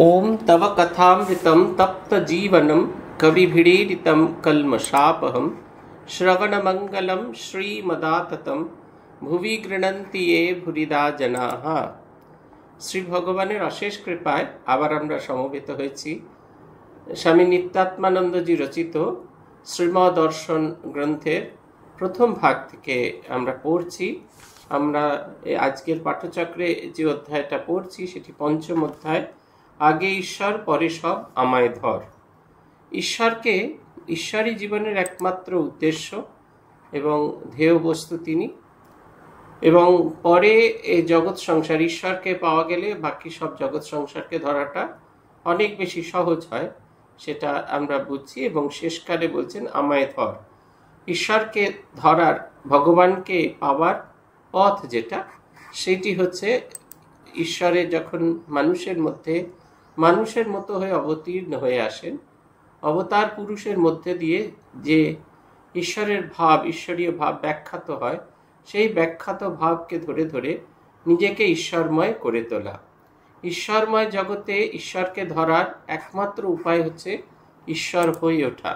ओम तव कथामृतं तप्त जीवनं कविभिरीडितं कल्मषापहं श्रवणमंगलं श्रीमदाततं भुवि गृणन्ति ये भूरिदा जनाः। श्री भगवानेर अशेष कृपाय आबार आमरा समवेत हयेछि स्वामी नित्यात्मानंदजी रचित श्रीमद् दर्शन ग्रंथेर प्रथम भाग थेके आमरा पढ़छि। आमरा आजकेर पाठचक्रे जे अध्यायटा पढ़छि सेटी पंचम अध्याय, आगे ईश्वर परे सब आमाय धर। ईश्वर के ईश्वरी जीवनेर एकमात्र उद्देश्य एवं ध्येय वस्तु तिनि एवं परे जगत संसार। ईश्वर के पावा गेले बाकी सब जगत संसार के धराटा अनेक बेशी सहज हय सेटा आमरा बुझछि एवं शेषकाले बोलछेन आमाय धर। ईश्वर के धरार भगवान के पावार पथ जेटा सेटी हच्छे ईश्वरे जखन मानुषेर मध्ये मानुषेर मतो हये अवतीर्ण हये आसेन अवतार पुरुषेर मध्य दिए जे ईश्वरेर भाव ईश्वरीय भाव व्याख्यात हय सेई व्याख्यात भावके धरे धरे निजेके ईश्वरमय करे तोला। ईश्वरमय जगते ईश्वरके धरार एकमात्र उपाय हच्छे ईश्वर हये ओठा,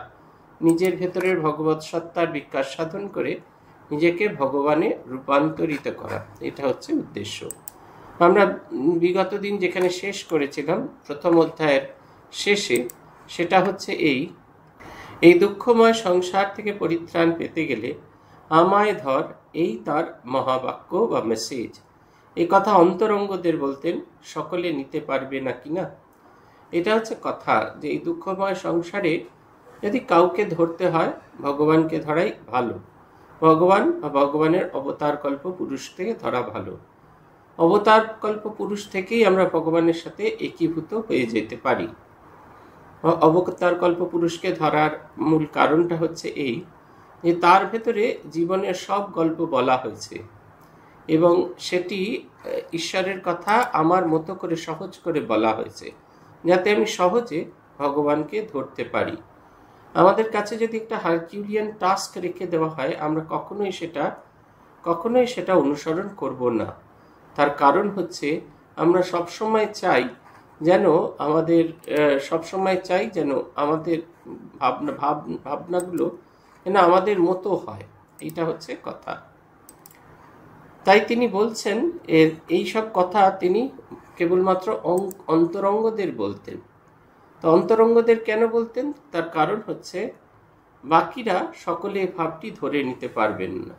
निजेर भेतरेर भगवत सत्तार विकास साधन करे निजेके भगवाने रूपान्तरित करा, एटा हच्छे उद्देश्य। आमरा विगत दिन जेखाने शेष करेछिलाम प्रथम अध्यायेर शेषे सेटा हच्छे एई दुःखमय संसार थेके परित्राण पेते गेले आमाय धर, एई तार महाबाक्य बा मेसेज। एई कथा अंतरंगदेर बोलतेन सकले निते पारबे ना किना, एटा हच्छे कथा जे एई दुःखमय संसारे यदि काउके धरते हय भगवानके धराई भालो, भगवान बा भगवानेर अवतार कल्प पुरुष थेके धरा भालो। अवतार कल्प पुरुष थेके आमरा भगवानेर साथे एकीभूत हये जेते पारी। अवतार कल्प पुरुष के धरार मूल कारणटा हच्छे एई जे तार भेतरे जीवनेर सब गल्प बला हयेछे एवं सेटी ईश्वरेर कथा आमार मतो करे सहज करे बला हयेछे जाते आमि सहजे भगवानके धरते पारी। आमादेर काछे यदि एकटा हारकिउलियान टास्क रेखे देवा हय आमरा कखनोई सेटा अनुसरण करब ना। तार कारण हच्छे आमरा सब समय चाई जेन आमादेर भावनागुलो जेन आमादेर मतो हय, एटा हच्छे कथा। ताई तिनी बोलछेन एई सब कथा तिनी केवलमात्र अंतरंगदेर बोलतेन। तो अंतरंगदेर केन बोलतेन तार कारण हच्छे बाकिरा सकले भावटी धरे निते पारबेन ना।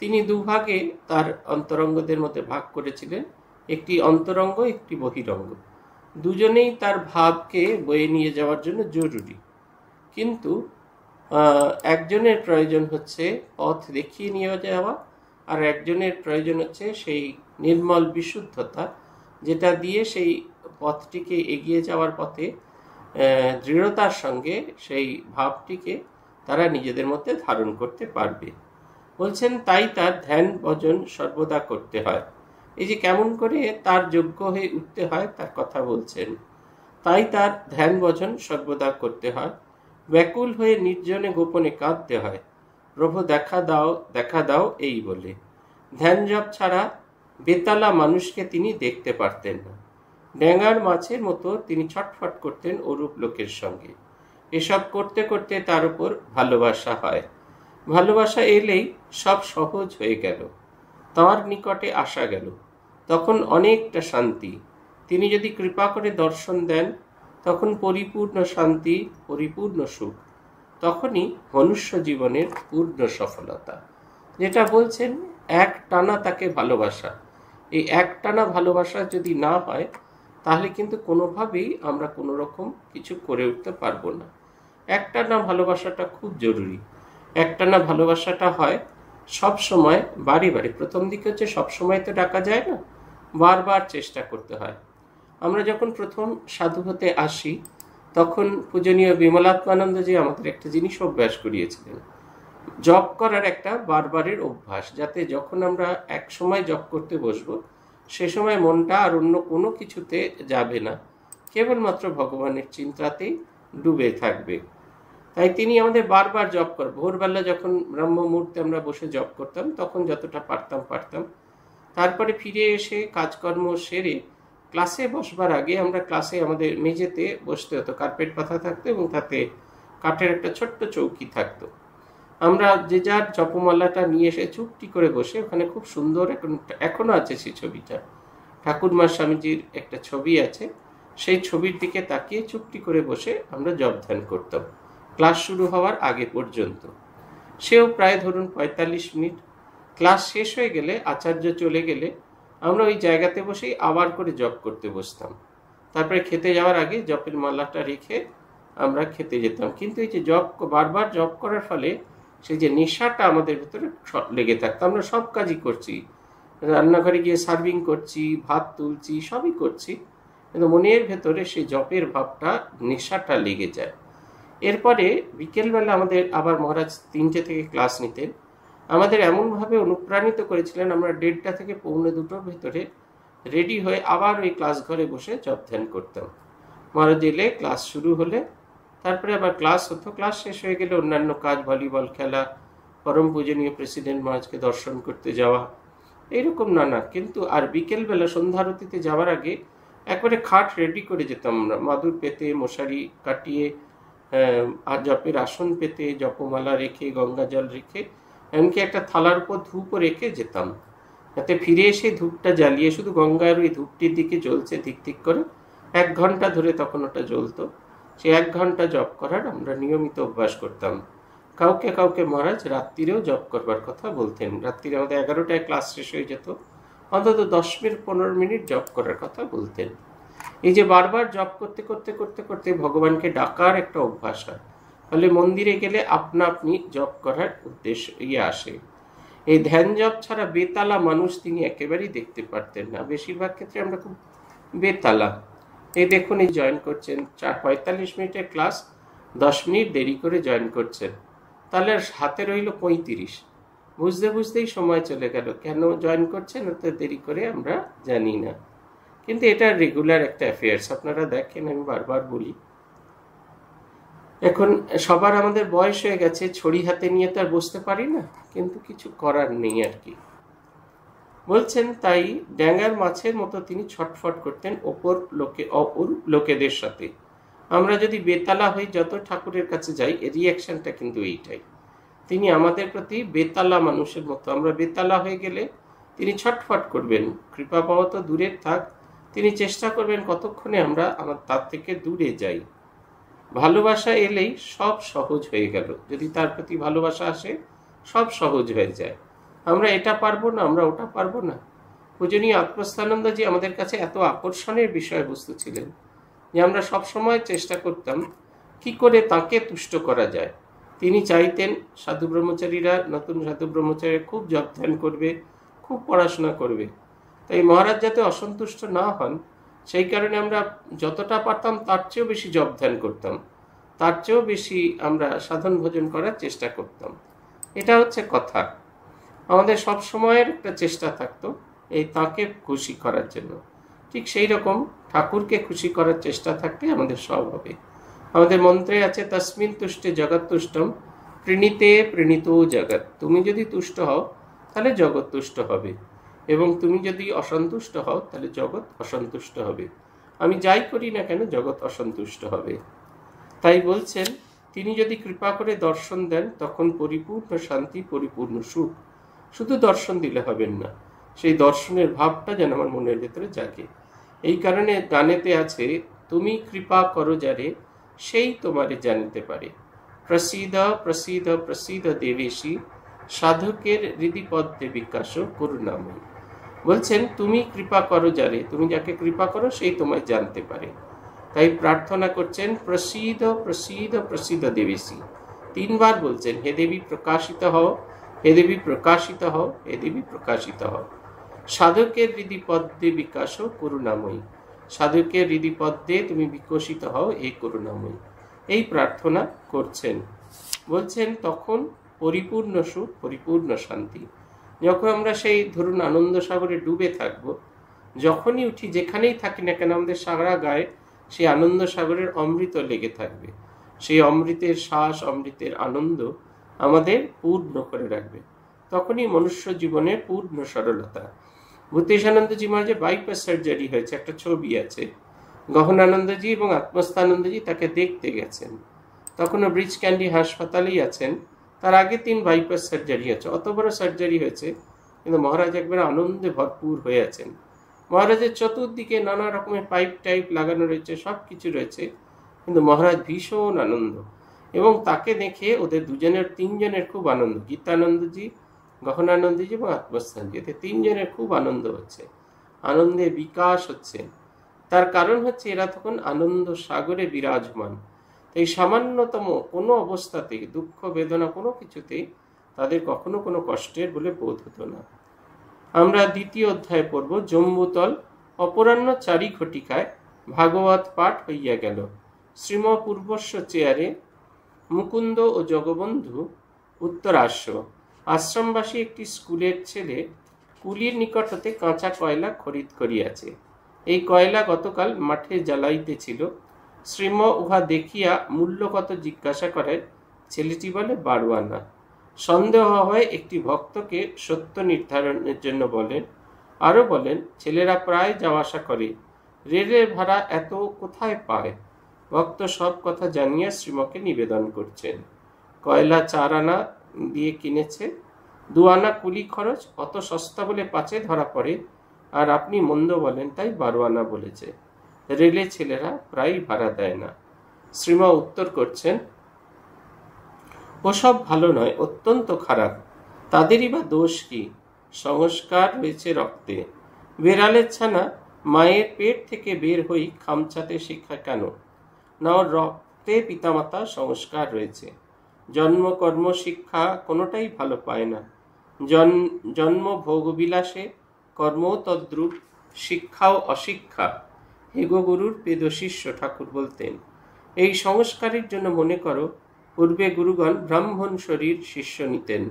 तिनी दुभागे तार अंतरंगदेर मध्ये भाग करेछिलेन, एकटी अंतरंग एकटी बहिरंग। दुजोनेई तार भावके बये निये जावार जोन्नो जरूरी, किन्तु एकजोनेर प्रयोजन हच्छे पथ देखिये निये जावा आर एकजोनेर प्रयोजन हच्छे सेई निर्मल बिशुद्धता जेटा दिये सेई पथटिके एगिये जावार पथे दृढ़तार संगे सेई भावटिके तारा निजेदेर मध्ये धारण करते पारबे। बोलছেন তাই তার ধ্যান ভজন সর্বদা করতে হয়। এই যে কেমন করে তার যোগ্য হয়ে উঠতে হয় তার কথা বলছেন। তাই তার ধ্যান ভজন সর্বদা করতে হয়, ব্যাকুল হয়ে নির্জনে গোপনে কাঁদতে হয়, প্রভু দেখা দাও এই বলে। ধ্যান জপ ছাড়া বেতালা মানুষকে তিনি দেখতে পারতেন না, ড্যাঙার মাছের মতো তিনি ছটফট করতেন ওরূপ লোকের সঙ্গে। এসব করতে করতে তার উপর ভালোবাসা হয়, ভালোবাসা এলেই সব সহজ হয়ে গেল, তার নিকটে আসা গেল, তখন অনেকটা শান্তি। তিনি যদি কৃপা করে দর্শন দেন তখন পরিপূর্ণ শান্তি পরিপূর্ণ সুখ, তখনই মনুষ্য জীবনের পূর্ণ সফলতা। যেটা বলছেন এক টানা তাকে ভালোবাসা, এই এক টানা ভালোবাসা যদি না হয় তাহলে কিন্তু কোনোভাবেই আমরা কোনো রকম কিছু করে উঠতে পারবো না। এক টানা ভালোবাসাটা খুব জরুরি। একটানা ভালোবাসাটা হয় সব সময় বাড়ি বাড়ি। প্রথম দিকে হচ্ছে সব সময় তো ডাকা যায় না, বারবার চেষ্টা করতে হয়। আমরা যখন প্রথম সাধু হতে আসি তখন পূজনীয় বিমলাত্মানন্দজি আমাদের একটা জিনিস অভ্যাস করিয়েছিলেন, জপ করার একটা বারবারের অভ্যাস, যাতে যখন আমরা এক সময় জপ করতে বসবো সে সময় মনটা আর অন্য কোনো কিছুতে যাবে না, কেবলমাত্র ভগবানের চিন্তাতেই ডুবে থাকবে। তাই তিনি আমাদের বারবার জপ কর। ভোরবেলা যখন ব্রহ্ম মুহূর্তে আমরা বসে জপ করতাম তখন যতটা পারতাম পারতাম, তারপরে ফিরে এসে কাজকর্ম সেরে ক্লাসে বসবার আগে আমরা ক্লাসে আমাদের মেঝেতে বসতে হতো, কার্পেট পাতা থাকতো এবং তাতে কাঠের একটা ছোট্ট চৌকি থাকতো। আমরা যে যার জপমালাটা নিয়ে এসে চুপটি করে বসে ওখানে খুব সুন্দর এখনো আছে সেই ছবিটা, ঠাকুরমা স্বামীজির একটা ছবি আছে, সেই ছবির দিকে তাকিয়ে চুপটি করে বসে আমরা জপ ধ্যান করতাম ক্লাস শুরু হওয়ার আগে পর্যন্ত। সেও প্রায় ধরুন ৪৫ মিনিট। ক্লাস শেষ হয়ে গেলে আচার্য চলে গেলে আমরা ওই জায়গাতে বসেই আবার করে জপ করতে বসতাম। তারপরে খেতে যাওয়ার আগে জপের মালাটা রেখে আমরা খেতে যেতাম। কিন্তু এই যে জপ বারবার জপ করার ফলে সেই যে নেশাটা আমাদের ভেতরে লেগে থাকতো। আমরা সব কাজই করছি, রান্নাঘরে গিয়ে সার্ভিং করছি, ভাত তুলছি, সবই করছি, কিন্তু মনের ভেতরে সেই জপের ভাবটা নেশাটা লেগে যায়। এরপরে বিকেলবেলা আমাদের আবার মহারাজ ৩টে থেকে ক্লাস নিতেন, আমাদের এমনভাবে অনুপ্রাণিত করেছিলেন আমরা ১.৫টা থেকে ১২-২টোর ভেতরে রেডি হয়ে আবার ওই ক্লাস ঘরে বসে জপ ধ্যান করতাম। মহারাজ এলে ক্লাস শুরু হলে তারপরে আবার ক্লাস হতো। ক্লাস শেষ হয়ে গেলে অন্যান্য কাজ, ভলিবল খেলা, পরম পূজনীয় প্রেসিডেন্ট মহারাজকে দর্শন করতে যাওয়া, এইরকম নানা। কিন্তু আর বিকেলবেলা সন্ধ্যারতিতে যাওয়ার আগে একবারে খাট রেডি করে যেতাম আমরা, মাদুর পেতে, মশারি কাটিয়ে, আর জপের আসন পেতে, জপমালা রেখে, গঙ্গা জল রেখে, এমনকি একটা থালার উপর ধূপও রেখে যেতাম, যাতে ফিরে এসে ধূপটা জ্বালিয়ে শুধু গঙ্গার ওই ধূপটির দিকে জ্বলছে ধিক ধিক করে ১ ঘন্টা ধরে তখন ওটা জ্বলতো। সে 1 ঘন্টা জপ করার আমরা নিয়মিত অভ্যাস করতাম। কাউকে কাউকে মহারাজ রাত্রিরেও জপ করবার কথা বলতেন। রাত্রিরে আমাদের 11টায় ক্লাস শেষ হয়ে যেত, অন্তত 10-15 মিনিট জপ করার কথা বলতেন। এই যে বারবার জপ করতে করতে করতে করতে ভগবানকে ডাকার একটা অভ্যাস হয়, ফলে মন্দিরে গেলে আপনা আপনি জপ করার উদ্দেশ্য আসে। এই ধ্যান জপ ছাড়া বেতালা মানুষ তিনি একেবারেই দেখতে পারতেন না। বেশিরভাগ ক্ষেত্রে আমরা খুব বেতালা। এই দেখুন, এই জয়েন করছেন ৪-৪৫ মিনিটের ক্লাস, ১০ মিনিট দেরি করে জয়েন করছেন, তাহলে হাতে রইল ৩৫। বুঝতে বুঝতেই সময় চলে গেল। কেন জয়েন করছেন এত দেরি করে আমরা জানি না, কিন্তু এটা রেগুলার একটা অ্যাফেয়ার্স। আপনারা দেখেন, আমি বারবার বলি, এখন সবার আমাদের বয়স হয়ে গেছে, ছড়ি হাতে নিয়ে তো আর বসতে পারি না, কিন্তু কিছু করার নেই আর কি। বলছেন, তাই ড্যাঙ্গার মাছের মতো তিনি ছটফট করতেন অপরূপ লোকেদের সাথে। আমরা যদি বেতালা হই, যত ঠাকুরের কাছে যাই এর রিয়াকশনটা কিন্তু এইটাই, তিনি আমাদের প্রতি বেতালা মানুষের মতো। আমরা বেতালা হয়ে গেলে তিনি ছটফট করবেন, কৃপা পাওয়া তো দূরের থাক, তিনি চেষ্টা করবেন কতক্ষণে আমরা তার থেকে দূরে যাই। ভালোবাসা এলেই সব সহজ হয়ে গেল। যদি তার প্রতি ভালোবাসা আসে সব সহজ হয়ে যায়। আমরা এটা পারবো না, আমরা ওটা পারবো না। পূজনীয় আত্মস্থানন্দ যে আমাদের কাছে এত আকর্ষণের বিষয়বস্তু ছিলেন যে আমরা সবসময় চেষ্টা করতাম কি করে তাকে তুষ্ট করা যায়। তিনি চাইতেন সাধু ব্রহ্মচারীরা, নতুন সাধু ব্রহ্মচারীরা খুব জপ ধ্যান করবে, খুব পড়াশোনা করবে। তাই মহারাজ যাতে অসন্তুষ্ট না হন সেই কারণে আমরা যতটা পারতাম তার চেয়েও বেশি জপ ধ্যান করতাম, তার চেয়েও বেশি আমরা সাধন ভোজন করার চেষ্টা করতাম। এটা হচ্ছে কথা। আমাদের সব সময়ের একটা চেষ্টা থাকতো এই তাঁকে খুশি করার জন্য। ঠিক সেই রকম ঠাকুরকে খুশি করার চেষ্টা থাকলে আমাদের সব হবে। আমাদের মন্ত্রে আছে, তস্মিন তুষ্টে জগৎ তুষ্টম প্রণীতে প্রণীত জগৎ। তুমি যদি তুষ্ট হও তাহলে জগৎ তুষ্ট হবে, এবং তুমি যদি অসন্তুষ্ট হও তাহলে জগৎ অসন্তুষ্ট হবে। আমি যাই করি না কেন জগৎ অসন্তুষ্ট হবে। তাই বলছেন, তিনি যদি কৃপা করে দর্শন দেন তখন পরিপূর্ণ শান্তি, পরিপূর্ণ সুখ। শুধু দর্শন দিলে হবেন না, সেই দর্শনের ভাবটা যেন আমার মনের ভেতরে জাগে। এই কারণে গানেতে আছে, তুমি কৃপা করো যারে সেই তোমারে জানিতে পারে, প্রসিদ্ধ প্রসিদ্ধ প্রসিদ্ধ দেবেশী সাধকের হৃদিপদ্মে বিকাশ করুণাময়। বলছেন, তুমি কৃপা করো যারে, তুমি যাকে কৃপা করো সেই তোমায় জানতে পারে। তাই প্রার্থনা করছেন, প্রসিদ্ধ প্রসিদ্ধ প্রসিদ্ধ দেবেশী। 3বার বলছেন, হে দেবী প্রকাশিত হও, হে দেবী প্রকাশিত হও, হে দেবী প্রকাশিত হও। সাধকের হৃদিপদ্মে বিকাশ করুণাময়ী, সাধকের হৃদিপদ্মে তুমি বিকশিত হও হে করুণাময়ী। এই প্রার্থনা করছেন। বলছেন, তখন পরিপূর্ণ সুখ, পরিপূর্ণ শান্তি। যখন আমরা সেই ধরুন আনন্দ সাগরে ডুবে থাকব, যখনই উঠি, যেখানেই থাকি না কেন, আমাদের সারা গায়ে সেই আনন্দ সাগরের অমৃত লেগে থাকবে। সেই অমৃতের শ্বাস, অমৃতের আনন্দ আমাদের পূর্ণ করে রাখবে। তখনই মনুষ্য জীবনে পূর্ণ সরলতা, ভূতেশানন্দজি মহারাজের বাইপাস সার্জারি হয়েছে, একটা ছবি আছে। গহনানন্দজি এবং আত্মস্থানন্দজি তাকে দেখতে গেছেন, তখনও ব্রিজ ক্যান্ডি হাসপাতালেই আছেন। তার আগে 3 বাইপাস সার্জারি হয়েছে। অত বড় সার্জারি হয়েছে কিন্তু মহারাজ একবার আনন্দে ভরপুর হয়ে আছেন। মহারাজের চতুর্দিকে নানা রকমের পাইপ টাইপ লাগানো রয়েছে, সব কিছু রয়েছে, কিন্তু মহারাজ ভীষণ আনন্দ। এবং তাকে দেখে ওদের দুজনের তিনজনের খুব আনন্দ, গীতানন্দজি, গহনানন্দজি এবং আত্মস্থানজি, এতে তিনজনের খুব আনন্দ হচ্ছে, আনন্দে বিকাশ হচ্ছে। তার কারণ হচ্ছে এরা তখন আনন্দ সাগরে বিরাজমান। এই সামান্যতম কোনো অবস্থাতে দুঃখ বেদনা কোনো কিছুতেই তাদের কখনো কোনো কষ্টের বলে বোধ হতো না। আমরা দ্বিতীয় অধ্যায় পড়ব, জম্বুতল অপরাহ্ন 4 ঘটিকায় ভাগবত পাঠ হইয়া গেল। শ্রীম পূর্বস্ব চেয়ারে মুকুন্দ ও জগবন্ধু উত্তরাশ্ব আশ্রমবাসী একটি স্কুলের ছেলে কুলির নিকট হতে কাঁচা কয়লা খরিদ করিয়াছে। এই কয়লা গতকাল মাঠে জ্বালাইতেছিল। শ্রীম উহা দেখিয়া মূল্য কত জিজ্ঞাসা করে, ছেলেটি বলে 12 আনা। সন্দেহ হয়, একটি ভক্তকে সত্য নির্ধারণের জন্য বলেন। আরও বলেন, ছেলেরা প্রায় যাওয়া আসা করে, রেলের ভাড়া এত কোথায় পায়? ভক্ত সব কথা জানিয়া শ্রীমকে নিবেদন করছেন। কয়লা 4 আনা দিয়ে কিনেছে, 2 আনা কুলি খরচ, অত সস্তা বলে পাচে ধরা পড়ে, আর আপনি মন্দ বলেন, তাই 12 আনা বলেছে। রেলে ছেলেরা প্রায় ভাড়া দেয় না। শ্রীমা উত্তর করছেন, ওসব ভালো নয়, অত্যন্ত খারাপ। তাদেরই বা দোষ কি? সংস্কার হয়েছে রক্তে। বেড়ালের ছানা মায়ের পেট থেকে বের হই খামছাতে শিক্ষা কেন না? রক্তে পিতামাতা সংস্কার রয়েছে। জন্ম কর্ম শিক্ষা কোনোটাই ভালো পায় না। জন্ম ভোগবিলাসে, কর্ম তদ্রূপ, শিক্ষাও অশিক্ষা। হেগগুরুর পেদশিষ্য ঠাকুর বলতেন, এই সংস্কারের জন্য মনে করো পূর্বে গুরুগণ ব্রাহ্মণ শরীর শিষ্য নিতেন।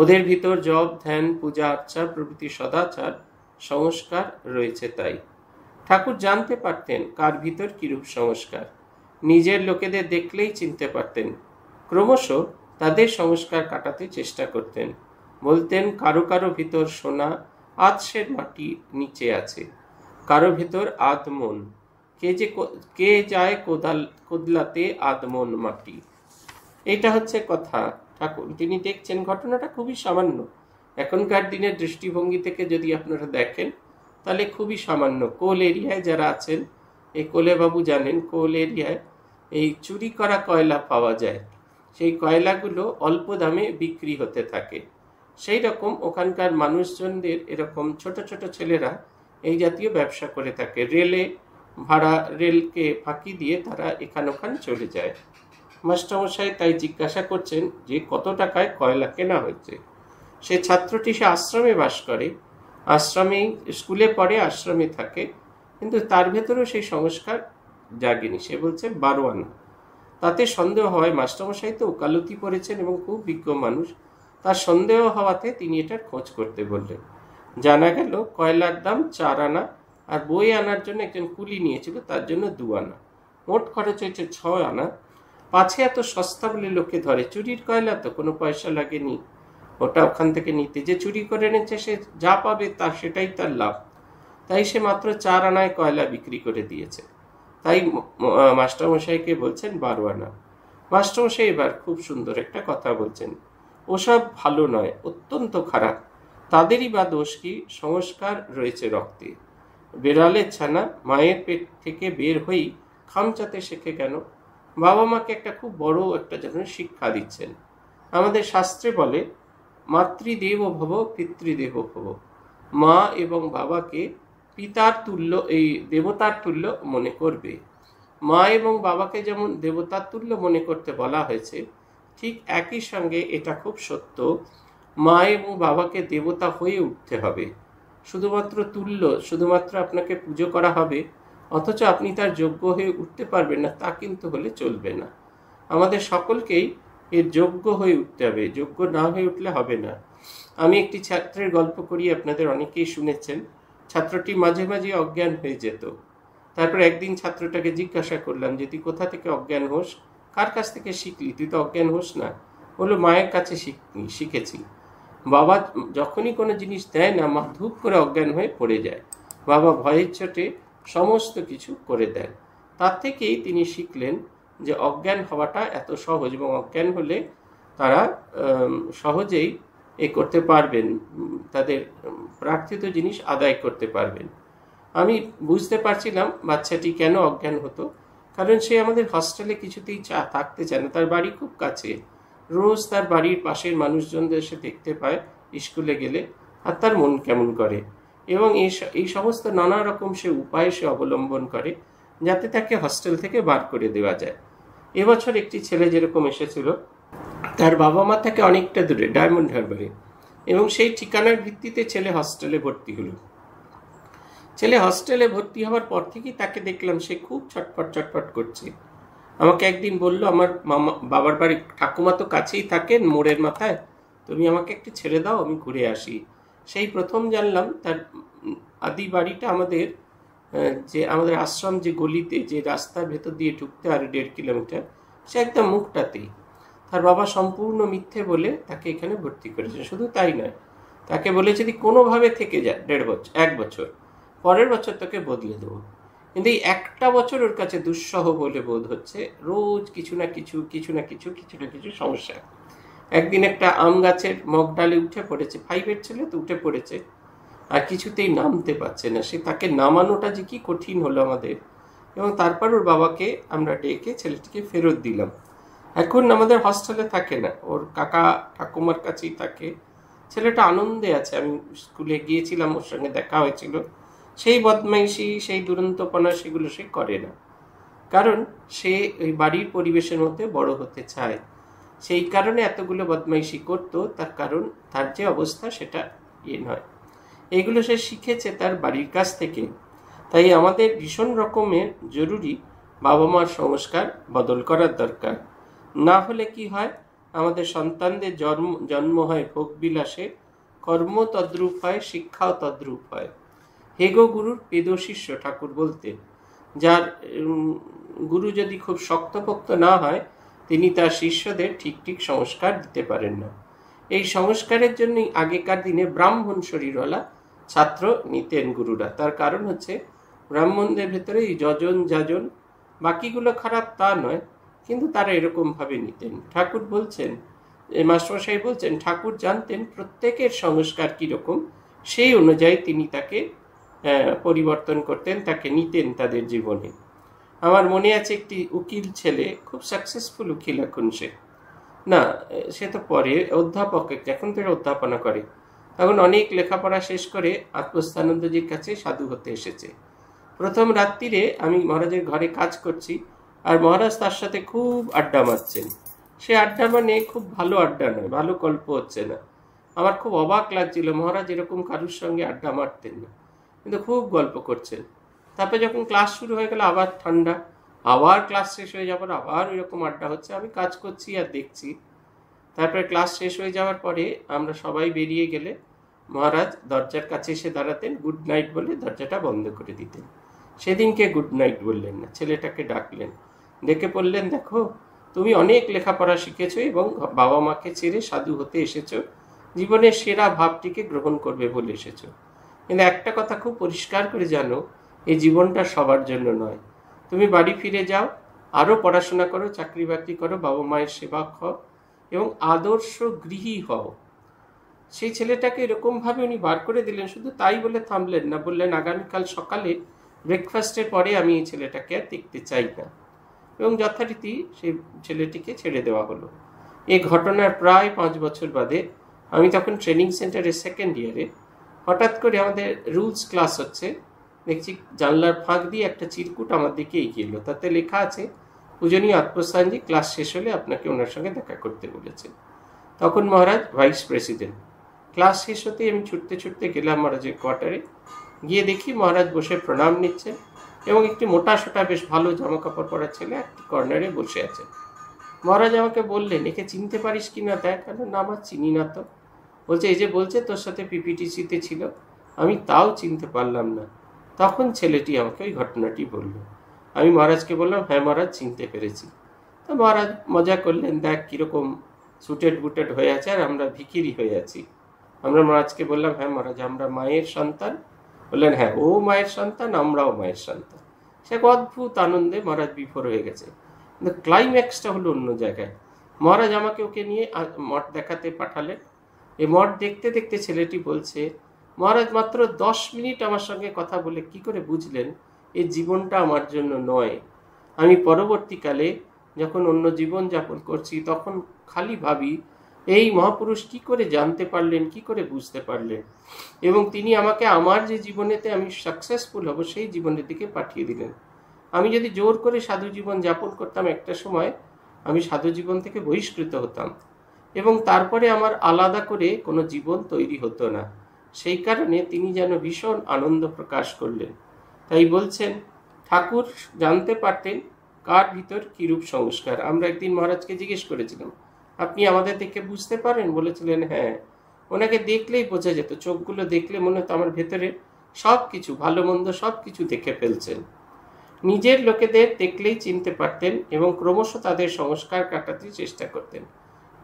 ওদের ভিতর জপ ধ্যান পূজা আর্চা প্রভৃতি সদাচার সংস্কার রয়েছে। তাই ঠাকুর জানতে পারতেন কার ভিতর কিরূপ সংস্কার। নিজের লোকেদের দেখলেই চিনতে পারতেন। ক্রমশ তাদের সংস্কার কাটাতে চেষ্টা করতেন। বলতেন, কারো কারো ভিতর সোনা আধসের মাটি নিচে আছে, কারো ভিতর আধমন, কে যায় কোদলাতে আধমন মাটি। এটা হচ্ছে কথা। ঠাকুর তিনি দেখছেন, ঘটনাটা খুবই সামান্য। এখনকার দিনের দৃষ্টিভঙ্গি থেকে যদি আপনারা দেখেন তাহলে খুবই সামান্য। কোল এরিয়ায় যারা আছেন, এই কোলেবাবু জানেন, কোল এরিয়ায় এই চুরি করা কয়লা পাওয়া যায়। সেই কয়লাগুলো অল্প দামে বিক্রি হতে থাকে। সেই রকম ওখানকার মানুষজনদের এরকম ছোট ছোট ছেলেরা এই জাতীয় ব্যবসা করে থাকে। রেলে ভাড়া, রেলকে ফাঁকি দিয়ে তারা এখান ওখান চলে যায়। মাস্টারমশাই তাই জিজ্ঞাসা করছেন যে কত টাকায় কয়লা কেনা হয়েছে। সে ছাত্রটি, সে আশ্রমে বাস করে, আশ্রমে স্কুলে পড়ে, আশ্রমে থাকে, কিন্তু তার ভেতরেও সেই সংস্কার জাগেনি। সে বলছে 12 আনা। তাতে সন্দেহ হয়। মাস্টারমশাই তো ওকালতি পড়েছেন এবং খুব বিজ্ঞ মানুষ, তার সন্দেহ হওয়াতে তিনি এটার খোঁজ করতে বললেন। জানা গেল কয়লার দাম 4 আনা, আর বই আনার জন্য একজন কুলি নিয়েছিল, তার জন্য 2 আনা, মোট খরচ হয়েছে 6 আনা। পাছে এত সস্তা বলে লোকে ধরে, চুরির কয়লা তো, কোনো পয়সা লাগেনি ওটা ওখান থেকে নিতে। যে চুরি করে এনেছে সে যা পাবে তার, সেটাই তার লাভ। তাই সে মাত্র 4 আনায় কয়লা বিক্রি করে দিয়েছে। তাই মাস্টারমশাইকে বলছেন 12 আনা। মাস্টারমশাই এবার খুব সুন্দর একটা কথা বলছেন, ওসব ভালো নয়, অত্যন্ত খারাপ। তাদেরই বা দোষ কি? সংস্কার রয়েছে রক্তে। বেড়ালের ছানা মায়ের পেট থেকে বের হই খামচাতে শেখে কেন? বাবা মাকে একটা খুব বড় একটা যেন শিক্ষা দিচ্ছেন। আমাদের শাস্ত্রে বলে, মাতৃদেব ভব পিতৃদেব ভব। মা এবং বাবাকে পিতার তুল্য, এই দেবতার তুল্য মনে করবে। মা এবং বাবাকে যেমন দেবতার তুল্য মনে করতে বলা হয়েছে, ঠিক একই সঙ্গে এটা খুব সত্য, মা এবং বাবাকে দেবতা হয়ে উঠতে হবে। শুধুমাত্র তুল্য, শুধুমাত্র আপনাকে পুজো করা হবে, অথচ আপনি তার যোগ্য হয়ে উঠতে পারবেন না, তা কিন্তু হলে চলবে না। আমাদের সকলকেই এর যোগ্য হয়ে উঠতে হবে, যোগ্য না হয়ে উঠলে হবে না। আমি একটি ছাত্রের গল্প করি, আপনাদের অনেকেই শুনেছেন। ছাত্রটি মাঝে মাঝে অজ্ঞান হয়ে যেত। তারপর একদিন ছাত্রটাকে জিজ্ঞাসা করলাম যে, তুই কোথা থেকে অজ্ঞান হোস? কার কাছ থেকে শিখলি? তুই তো অজ্ঞান হোস না। বললো, মায়ের কাছে শিখেছি। বাবা যখনই কোনো জিনিস দেয় না মা ধুপ করে অজ্ঞান হয়ে পড়ে যায়। বাবা ভয়ের চোটে সমস্ত কিছু করে দেন। তার থেকেই তিনি শিখলেন যে অজ্ঞান হওয়াটা এত সহজ এবং অজ্ঞান হলে তারা সহজেই এ করতে পারবেন, তাদের প্রার্থিত জিনিস আদায় করতে পারবেন। আমি বুঝতে পারছিলাম বাচ্চাটি কেন অজ্ঞান হতো, কারণ সে আমাদের হস্টেলে কিছুতেই থাকতে চায় না। তার বাড়ি খুব কাছে, রোজ তার বাড়ির পাশের মানুষজনদের সে দেখতে পায় স্কুলে গেলে, আর তার মন কেমন করে এবং এই সমস্ত নানা রকম সে উপায় সে অবলম্বন করে যাতে তাকে হস্টেল থেকে বার করে দেওয়া যায়। এবছর একটি ছেলে যেরকম এসেছিল, তার বাবা মা তাকে অনেকটা দূরে ডায়মন্ড হারবারে, এবং সেই ঠিকানার ভিত্তিতে ছেলে হস্টেলে ভর্তি হলো। ছেলে হস্টেলে ভর্তি হওয়ার পর থেকেই তাকে দেখলাম সে খুব ছটফট করছে। আমাকে একদিন বলল, আমার মামা বাবার বাড়ি ঠাকুমা তো কাছেই থাকেন মোড়ের মাথায়, তুমি আমাকে একটু ছেড়ে দাও আমি ঘুরে আসি। সেই প্রথম জানলাম তার আদি বাড়িটা আমাদের আশ্রম যে গলিতে, যে রাস্তার ভেতর দিয়ে ঢুকতে আর 1.5 কিলোমিটার, সে একদম মুখটাতেই। তার বাবা সম্পূর্ণ মিথ্যে বলে তাকে এখানে ভর্তি করেছে। শুধু তাই নয়, তাকে বলেছে যদি কোনোভাবে থেকে যায় 1.5 বছর, পরের বছর তোকে বদলে দেবো। কিন্তু এই একটা বছর ওর কাছে দুঃসহ বলে বোধ হচ্ছে। রোজ কিছু না কিছু সমস্যা। একদিন একটা আম গাছের মগডালে উঠে পড়েছে, 5-এর ছেলে তো, উঠে পড়েছে আর কিছুতেই নামতে পারছে না। সে তাকে নামানোটা যে কি কঠিন হলো আমাদের, এবং তারপর ওর বাবাকে আমরা ডেকে ছেলেটিকে ফেরত দিলাম। এখন আমাদের হস্টেলে থাকে না, ওর কাকা ঠাকুমার কাছেই থাকে। ছেলেটা আনন্দে আছে। আমি স্কুলে গিয়েছিলাম, ওর সঙ্গে দেখা হয়েছিল। সেই বদমাইশি, সেই দুরন্তপনা সেগুলো সে করে না, কারণ সে ওই বাড়ির পরিবেশের মধ্যে বড় হতে চায়। সেই কারণে এতগুলো বদমাইশি করত, তার কারণ তার যে অবস্থা সেটা ইয়ে নয়। এইগুলো সে শিখেছে তার বাড়ির কাছ থেকে। তাই আমাদের ভীষণ রকমের জরুরি বাবা মার সংস্কার বদল করার দরকার। না হলে কি হয়, আমাদের সন্তানদের জন্ম হয় ভোগবিলাসে, কর্ম তদ্রূপ হয়, শিক্ষাও তদ্রূপ হয়। হেগো গুরুর পেদ শিষ্য ঠাকুর বলতেন। যার গুরু যদি খুব শক্তপোক্ত না হয়, তিনি তার শিষ্যদের ঠিক সংস্কার দিতে পারেন না। এই সংস্কারের জন্যই আগেকার দিনে ব্রাহ্মণ শরীরওয়ালা ছাত্র নিতেন গুরুরা। তার কারণ হচ্ছে ব্রাহ্মণদের ভেতরে যজন যাজন, বাকিগুলো খারাপ তা নয়, কিন্তু তারা এরকমভাবে নিতেন। ঠাকুর বলছেন, মাস্টারমশাই বলছেন, ঠাকুর জানতেন প্রত্যেকের সংস্কার কীরকম, সেই অনুযায়ী তিনি তাকে পরিবর্তন করতেন, তাকে নিতেন তাদের জীবনে। আমার মনে আছে একটি উকিল ছেলে, খুব সাকসেসফুল উকিল এখন, সে তো পরে অধ্যাপক, এখন তো অধ্যাপনা করে, তখন অনেক লেখাপড়া শেষ করে আত্মস্থানন্দজির কাছে সাধু হতে এসেছে। প্রথম রাত্রিরে আমি মহারাজের ঘরে কাজ করছি, আর মহারাজ তার সাথে খুব আড্ডা মারছেন। সে আড্ডা মানে খুব ভালো আড্ডা নয়, ভালো গল্প হচ্ছে না। আমার খুব অবাক লাগছিল, মহারাজ এরকম কারুর সঙ্গে আড্ডা মারতেন না, কিন্তু খুব গল্প করছেন। তারপরে যখন ক্লাস শুরু হয়ে গেল আবার ঠান্ডা, আবার ক্লাস শেষ হয়ে যাওয়ার আবার ওইরকম আড্ডা হচ্ছে। আমি কাজ করছি আর দেখছি। তারপরে ক্লাস শেষ হয়ে যাওয়ার পরে আমরা সবাই বেরিয়ে গেলে মহারাজ দরজার কাছে এসে দাঁড়াতেন, গুড নাইট বলে দরজাটা বন্ধ করে দিতেন। সেদিনকে গুড নাইট বললেন না, ছেলেটাকে ডাকলেন, ডেকে বললেন, দেখো তুমি অনেক লেখাপড়া শিখেছো এবং বাবা মাকে ছেড়ে সাধু হতে এসেছো, জীবনের সেরা ভাবটিকে গ্রহণ করবে বলে এসেছো, কিন্তু একটা কথা খুব পরিষ্কার করে জানো, এই জীবনটা সবার জন্য নয়। তুমি বাড়ি ফিরে যাও, আরও পড়াশোনা করো, চাকরি বাকরি করো, বাবা মায়ের সেবা হও এবং আদর্শ গৃহী হও। সেই ছেলেটাকে এরকমভাবে উনি বার করে দিলেন। শুধু তাই বলে থামলেন না, বললেন আগামীকাল সকালে ব্রেকফাস্টের পরে আমি এই ছেলেটাকে আর দেখতে চাই না, এবং যথারীতি সেই ছেলেটিকে ছেড়ে দেওয়া হলো। এ ঘটনার প্রায় 5 বছর বাদে আমি তখন ট্রেনিং সেন্টারের 2nd ইয়ারে, হঠাৎ করে আমাদের রুলস ক্লাস হচ্ছে, দেখছি জানলার ফাঁক দিয়ে একটা চিরকুট আমার দিকে এগিয়ে এলো। তাতে লেখা আছে, পূজনীয় আত্মস্থানজি ক্লাস শেষ হলে আপনাকে ওনার সঙ্গে দেখা করতে বলেছেন। তখন মহারাজ ভাইস প্রেসিডেন্ট। ক্লাস শেষ হতেই আমি ছুটতে গেলাম মহারাজের কোয়ার্টারে। গিয়ে দেখি মহারাজ বসে প্রণাম নিচ্ছেন, এবং একটি মোটাসোটা বেশ ভালো জামা কাপড় পরা ছেলে একটি কর্নারে বসে আছে। মহারাজ আমাকে বললেন, একে চিনতে পারিস কি না দেখ। না, আমার চিনি না তো। বলছে, এই যে বলছে তোর সাথে পিপিটিসিতে ছিল, আমি তাও চিনতে পারলাম না। তখন ছেলেটি আমাকে ওই ঘটনাটি বলল। আমি মহারাজকে বললাম, হ্যাঁ মহারাজ চিনতে পেরেছি। তো মহারাজ মজা করলেন, দেখ কীরকম সুটেড বুটেড হয়ে আছে আর আমরা ভিখিরি হয়ে আছি। আমরা মহারাজকে বললাম, হ্যাঁ মহারাজ আমরা মায়ের সন্তান। বললেন হ্যাঁ ও মায়ের সন্তান, আমরাও মায়ের সন্তান। সে এক অদ্ভুত আনন্দে মহারাজ বিফোর হয়ে গেছে। কিন্তু ক্লাইম্যাক্সটা হলো অন্য জায়গায়। মহারাজ আমাকে ওকে নিয়ে মঠ দেখাতে পাঠালেন। এই মঠ দেখতে দেখতে ছেলেটি বলছে, মহারাজ মাত্র 10 মিনিট আমার সঙ্গে কথা বলে কি করে বুঝলেন এই জীবনটা আমার জন্য নয়, আমি পরবর্তীকালে যখন অন্য জীবন যাপন করছি তখন খালি ভাবি এই মহাপুরুষ কি করে জানতে পারলেন, কি করে বুঝতে পারলেন, এবং তিনি আমাকে আমার যে জীবনেতে আমি সাকসেসফুল হব সেই জীবনের দিকে পাঠিয়ে দিলেন। আমি যদি জোর করে সাধু জীবন যাপন করতাম একটা সময় আমি সাধু জীবন থেকে বহিষ্কৃত হতাম এবং তারপরে আমার আলাদা করে কোনো জীবন তৈরি হতো না। সেই কারণে তিনি যেন ভীষণ আনন্দ প্রকাশ করলেন। তাই বলছেন ঠাকুর জানতে পারতেন কার ভিতর কিরূপ সংস্কার। আমরা একদিন মহারাজকে জিজ্ঞেস করেছিলাম আপনি আমাদের থেকে বুঝতে পারেন, বলেছিলেন হ্যাঁ। ওনাকে দেখলেই বোঝা যেত, চোখগুলো দেখলে মনে হতো আমার ভেতরে সব কিছু ভালো মন্দ সব কিছু দেখে ফেলছেন। নিজের লোকেদের দেখলেই চিনতে পারতেন এবং ক্রমশ তাদের সংস্কার কাটাতে চেষ্টা করতেন।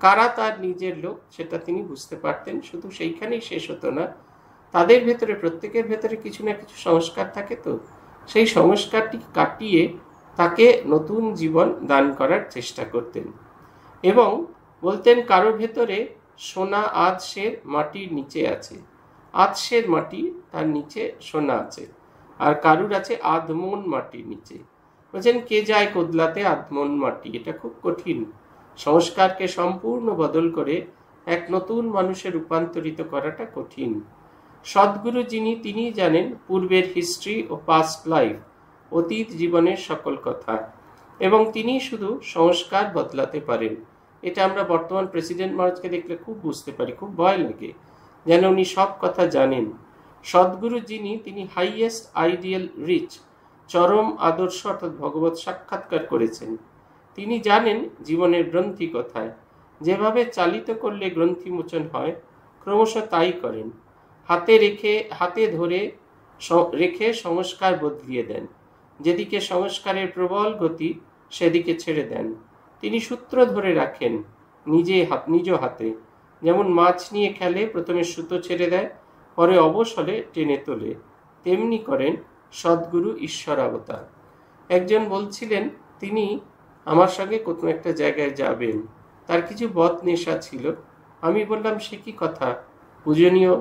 কারা তার নিজের লোক সেটা তিনি বুঝতে পারতেন। শুধু সেইখানেই শেষ হতো না, তাদের ভেতরে প্রত্যেকের ভেতরে কিছু না কিছু সংস্কার থাকে, তো সেই সংস্কারটি কাটিয়ে তাকে নতুন জীবন দান করার চেষ্টা করতেন। এবং বলতেন কারো ভেতরে সোনা আধশের মাটির নিচে আছে, আধশের মাটি তার নিচে সোনা আছে, আর কারুর আছে আধমন মাটির নিচে। বলছেন কে যায় কোদলাতে আধমন মাটি, এটা খুব কঠিন। সংস্কারকে সম্পূর্ণ বদল করে এক নতুন মানুষে রূপান্তরিত করাটা কঠিন। সদ্গুরু যিনি তিনি জানেন পূর্বের হিস্ট্রি ও পাস্ট লাইফ, অতীত জীবনের সকল কথা, এবং তিনি শুধু সংস্কার বদলাতে পারেন। এটা আমরা বর্তমান প্রেসিডেন্ট মহারাজকে দেখলে খুব বুঝতে পারি, খুব ভয় লাগে যেন উনি সব কথা জানেন। সদ্গুরু যিনি তিনি হাইয়েস্ট আইডিয়াল রিচ, চরম আদর্শ অর্থাৎ ভগবত সাক্ষাৎকার করেছেন। তিনি জানেন জীবনের গ্রন্থি কথায়, যেভাবে চালিত করলে গ্রন্থি মোচন হয় ক্রমশ তাই করেন। হাতে ধরে রেখে সংস্কার বদলিয়ে দেন, যেদিকে সংস্কারের প্রবল গতি সেদিকে ছেড়ে দেন। তিনি সূত্র ধরে রাখেন নিজ হাতে, যেমন মাছ নিয়ে খেলে প্রথমে সুতো ছেড়ে দেয় পরে অবসরে টেনে তোলে, তেমনি করেন সদ্গুরু ঈশ্বর অবতার। একজন বলছিলেন তিনি আমার সঙ্গে কোনো একটা জায়গায় যাবেন, তার কিছু বদ নেশা ছিল। আমি বললাম সে কি কথা পূজনীয়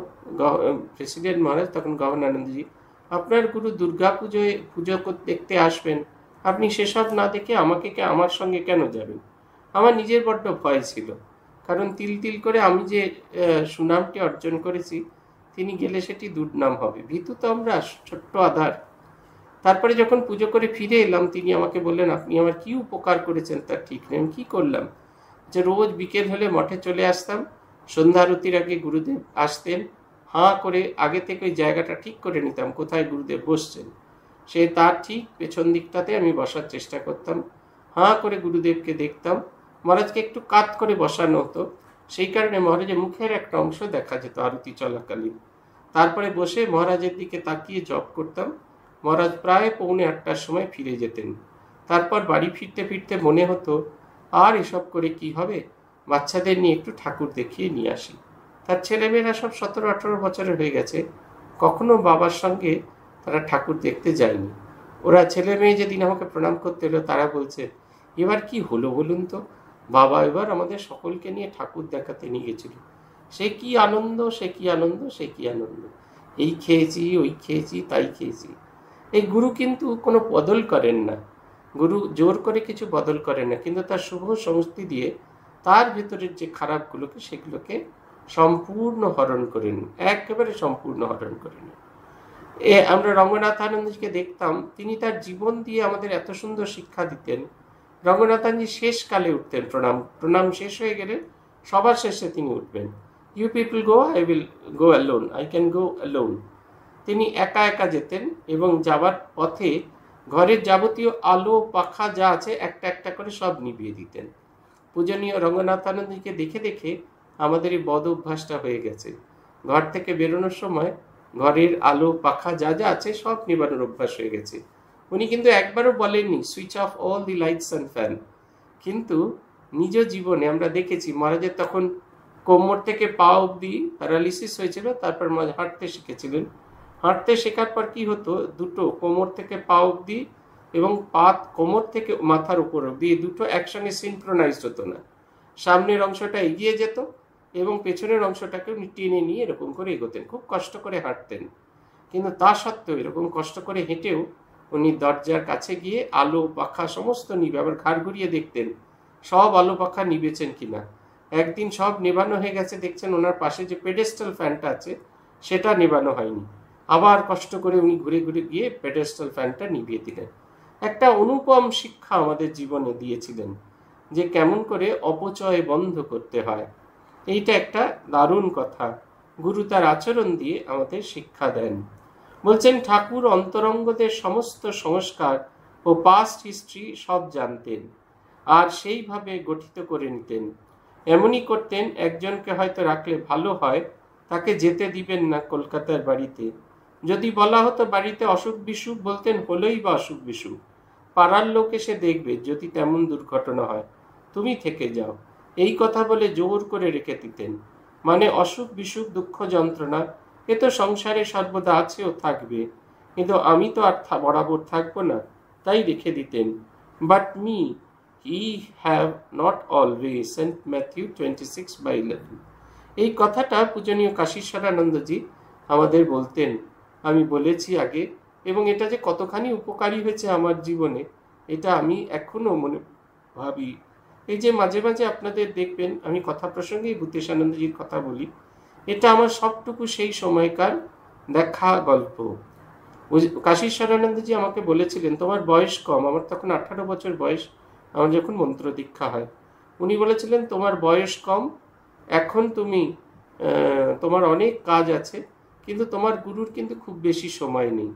প্রেসিডেন্ট মহারাজ, তখন গভর্নানন্দজি, আপনার গুরু দুর্গা পুজোয় পুজো দেখতে আসবেন, আপনি সেসব না দেখে আমার সঙ্গে কেন যাবেন? আমার নিজের বড্ড ভয় ছিল, কারণ তিল তিল করে আমি যে সুনামটি অর্জন করেছি তিনি গেলে সেটি দুর্নাম হবে। ভীতু তো আমরা, ছোট্ট আধার। তারপরে যখন পুজো করে ফিরে এলাম তিনি আমাকে বললেন আপনি আমার কি উপকার করেছেন তার ঠিক নেই। আমি কী করলাম, যে রোজ বিকেল হলে মঠে চলে আসতাম, সন্ধ্যারতির আগে গুরুদেব আসতেন, হাঁ করে আগে থেকে ওই জায়গাটা ঠিক করে নিতাম কোথায় গুরুদেব বসছেন, সে তার ঠিক পেছন দিকটাতে আমি বসার চেষ্টা করতাম, হাঁ করে গুরুদেবকে দেখতাম। মহারাজকে একটু কাত করে বসানো হতো, সেই কারণে মহারাজের মুখের একটা অংশ দেখা যেত আরতি চলাকালীন। তারপরে বসে মহারাজের দিকে তাকিয়ে জপ করতাম। মহারাজ প্রায় 7:15 সময় ফিরে যেতেন। তারপর বাড়ি ফিরতে ফিরতে মনে হতো আর এসব করে কি হবে, বাচ্চাদের নিয়ে একটু ঠাকুর দেখিয়ে নিয়ে আসি। তার ছেলেমেয়েরা সব 17-18 বছরের হয়ে গেছে, কখনো বাবার সঙ্গে তারা ঠাকুর দেখতে যায়নি। ওরা ছেলে মেয়ে যেদিন আমাকে প্রণাম করতে এলো তারা বলছে এবার কি হলো বলুন তো, বাবা এবার আমাদের সকলকে নিয়ে ঠাকুর দেখাতে নিয়ে গেছিল, সে কি আনন্দ। এই খেয়েছি, ওই খেয়েছি, তাই খেয়েছি। এই গুরু কিন্তু কোনো বদল করেন না, গুরু জোর করে কিছু বদল করেন না, কিন্তু তার শুভ সংস্কৃতি দিয়ে তার ভেতরের যে খারাপগুলোকে সেগুলোকে সম্পূর্ণ হরণ করে নেন, একেবারে সম্পূর্ণ হরণ করে নেন। আমরা রঙ্গনাথানন্দজিকে দেখতাম তিনি তার জীবন দিয়ে আমাদের এত সুন্দর শিক্ষা দিতেন। রঙ্গনাথানজি শেষকালে উঠতেন, প্রণাম শেষ হয়ে গেলে সবার শেষে তিনি উঠবেন, you people go, I will go alone, I can go alone. তিনি একা একা যেতেন এবং যাবার পথে ঘরের যাবতীয় আলো পাখা যা আছে একটা একটা করে সব নিভিয়ে দিতেন। পূজনীয় রঙ্গনাথানন্দজিকে দেখে দেখে আমাদের এই বদ অভ্যাসটা হয়ে গেছে, ঘর থেকে বেরোনোর সময় ঘরের আলো পাখা যা যা আছে সব নিবানোর অভ্যাস হয়ে গেছে। উনি কিন্তু একবারও বলেননি switch off all the lights and fan, কিন্তু নিজ জীবনে আমরা দেখেছি মহারাজের তখন কোমর থেকে পা অবধি প্যারালিসিস হয়েছিল। তারপর হাঁটতে শিখেছিলেন। হাঁটতে শেখার পর কি হতো, দুটো কোমর থেকে পা অবধি এবং পাত কোমর থেকে মাথার উপর অবধি এই দুটো একসঙ্গে সিনক্রোনাইজড হতো না। সামনের অংশটা এগিয়ে যেত এবং পেছনের অংশটাকে টেনে নিয়ে এরকম করে এগোতেন। খুব কষ্ট করে হাঁটতেন, কিন্তু তা সত্ত্বেও এরকম কষ্ট করে হেঁটেও উনি দরজার কাছে গিয়ে আলো পাখা সমস্ত নিবে, আবার ঘাড় ঘুরিয়ে দেখতেন সব আলো পাখা নিবেছেন কিনা। একদিন সব নেবানো হয়ে গেছে, দেখছেন ওনার পাশে যে পেডেস্টাল ফ্যানটা আছে সেটা নেবানো হয়নি। আবার কষ্ট করে উনি ঘুরে ঘুরে গিয়ে পেডেস্টাল ফ্যানটা নিভিয়ে দিলেন। একটা অনুপম শিক্ষা আমাদের জীবনে দিয়েছিলেন যে কেমন করে অপচয় বন্ধ করতে হয়। এইটা একটা দারুণ কথা গুরু তার আচরণ দিয়ে আমাদের শিক্ষা দেন। বলছেন ঠাকুর অন্তরঙ্গদের সমস্ত সংস্কার ও পাস্ট হিস্ট্রি সব জানতেন আর সেইভাবে গঠিত করে নিতেন। এমনই করতেন, একজনকে হয়তো রাখলে ভালো হয়, তাকে যেতে দিবেন না কলকাতার বাড়িতে। যদি বলা হতো বাড়িতে অসুখ বিসুখ, বলতেন হলোই বা অসুখ বিসুখ, পাড়ার লোক এসে দেখবে, যদি তেমন দুর্ঘটনা হয় তুমি থেকে যাও, এই কথা বলে জোর করে রেখে দিতেন। মানে অসুখ বিসুখ দুঃখ যন্ত্রণা এ তো সংসারে সর্বদা আছে ও থাকবে, কিন্তু আমি তো আর বরাবর থাকবো না, তাই রেখে দিতেন। But me he have not always, Saint Matthew 26:11। এই কথাটা পূজনীয় কাশীশ্বরানন্দজি আমাদের বলতেন, আমি বলেছি আগে, এবং এটা যে কতখানি উপকারী হয়েছে আমার জীবনে এটা আমি এখনো মনে ভাবি। এই যে মাঝে মাঝে আপনাদের দেখবেন আমি কথা প্রসঙ্গেই ভূতেশানন্দজির কথা বলি, এটা আমার সবটুকু সেই সময়কার দেখা গল্প। কাশীশ্বরানন্দজি আমাকে বলেছিলেন, তোমার বয়স কম, আমার তখন 18 বছর বয়স, আমার যখন মন্ত্র দীক্ষা হয়, উনি বলেছিলেন তোমার বয়স কম, এখন তুমি তোমার অনেক কাজ আছে, কিন্তু তোমার গুরুর কিন্তু খুব বেশি সময় নেই।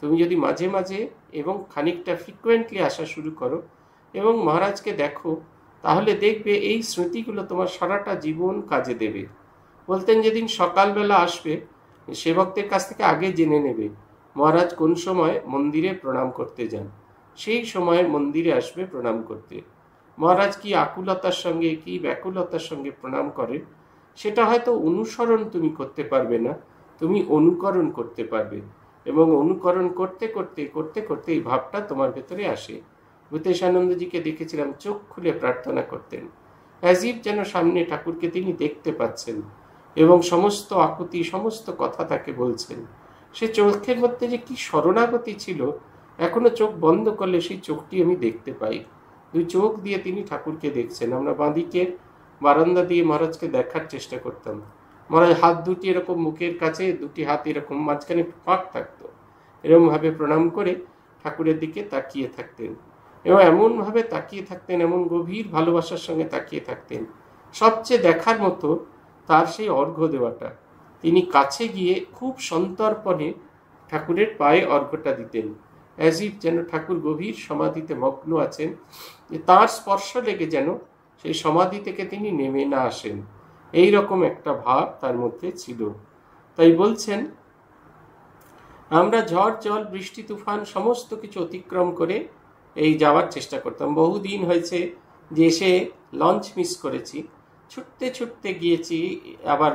তুমি যদি মাঝে মাঝে এবং খানিকটা ফ্রিকুয়েন্টলি আসা শুরু করো এবং মহারাজকে দেখো, তাহলে দেখবে এই স্মৃতিগুলো তোমার সারাটা জীবন কাজে দেবে। বলতেন যেদিন সকালবেলা আসবে সেবকদের কাছ থেকে আগে জেনে নেবে মহারাজ কোন সময় মন্দিরে প্রণাম করতে যান, সেই সময় মন্দিরে আসবে প্রণাম করতে। মহারাজ কি আকুলতার সঙ্গে কি ব্যাকুলতার সঙ্গে প্রণাম করে সেটা হয়তো অনুসরণ তুমি করতে পারবে না, তুমি অনুকরণ করতে পারবে, এবং অনুকরণ করতে করতে করতে করতে এই ভাবটা তোমার ভেতরে আসে। ভূতেশানন্দজিকে দেখেছিলাম চোখ খুলে প্রার্থনা করতেন, অ্যাজিভ যেন সামনে ঠাকুরকে তিনি দেখতে পাচ্ছেন এবং সমস্ত আকুতি সমস্ত কথা তাকে বলছেন। সে চোখের মধ্যে যে কি শরণাগতি ছিল, এখনো চোখ বন্ধ করলে সেই চোখটি আমি দেখতে পাই। দুই চোখ দিয়ে তিনি ঠাকুরকে দেখছেন। আমরা বাঁদিকে বারান্দা দিয়ে মহারাজকে দেখার চেষ্টা করতাম। মহারাজ হাত দুটি এরকম মুখের কাছে, দুটি হাত এরকম মাঝখানে ফাঁক থাকতো, এরকমভাবে প্রণাম করে ঠাকুরের দিকে তাকিয়ে থাকতেন, এবং এমনভাবে তাকিয়ে থাকতেন, এমন গভীর ভালোবাসার সঙ্গে তাকিয়ে থাকতেন। সবচেয়ে দেখার মতো তার সেই অর্ঘ্য দেওয়াটা, তিনি কাছে গিয়ে খুব সন্তর্পণে ঠাকুরের পায়ে অর্ঘ্যটা দিতেন, অ্যাজ ইফ যেন ঠাকুর গভীর সমাধিতে মগ্ন আছেন, তার স্পর্শ লেগে যেন সেই সমাধি থেকে তিনি নেমে না আসেন, এই রকম একটা ভাব তার মধ্যে ছিল। তাই বলছেন আমরা ঝড় জল বৃষ্টি তুফান সমস্ত কিছু অতিক্রম করে এই যাওয়ার চেষ্টা করতাম। বহুদিন হয়েছে যে এসে লঞ্চ মিস করেছি, ছুটতে ছুটতে গিয়েছি আবার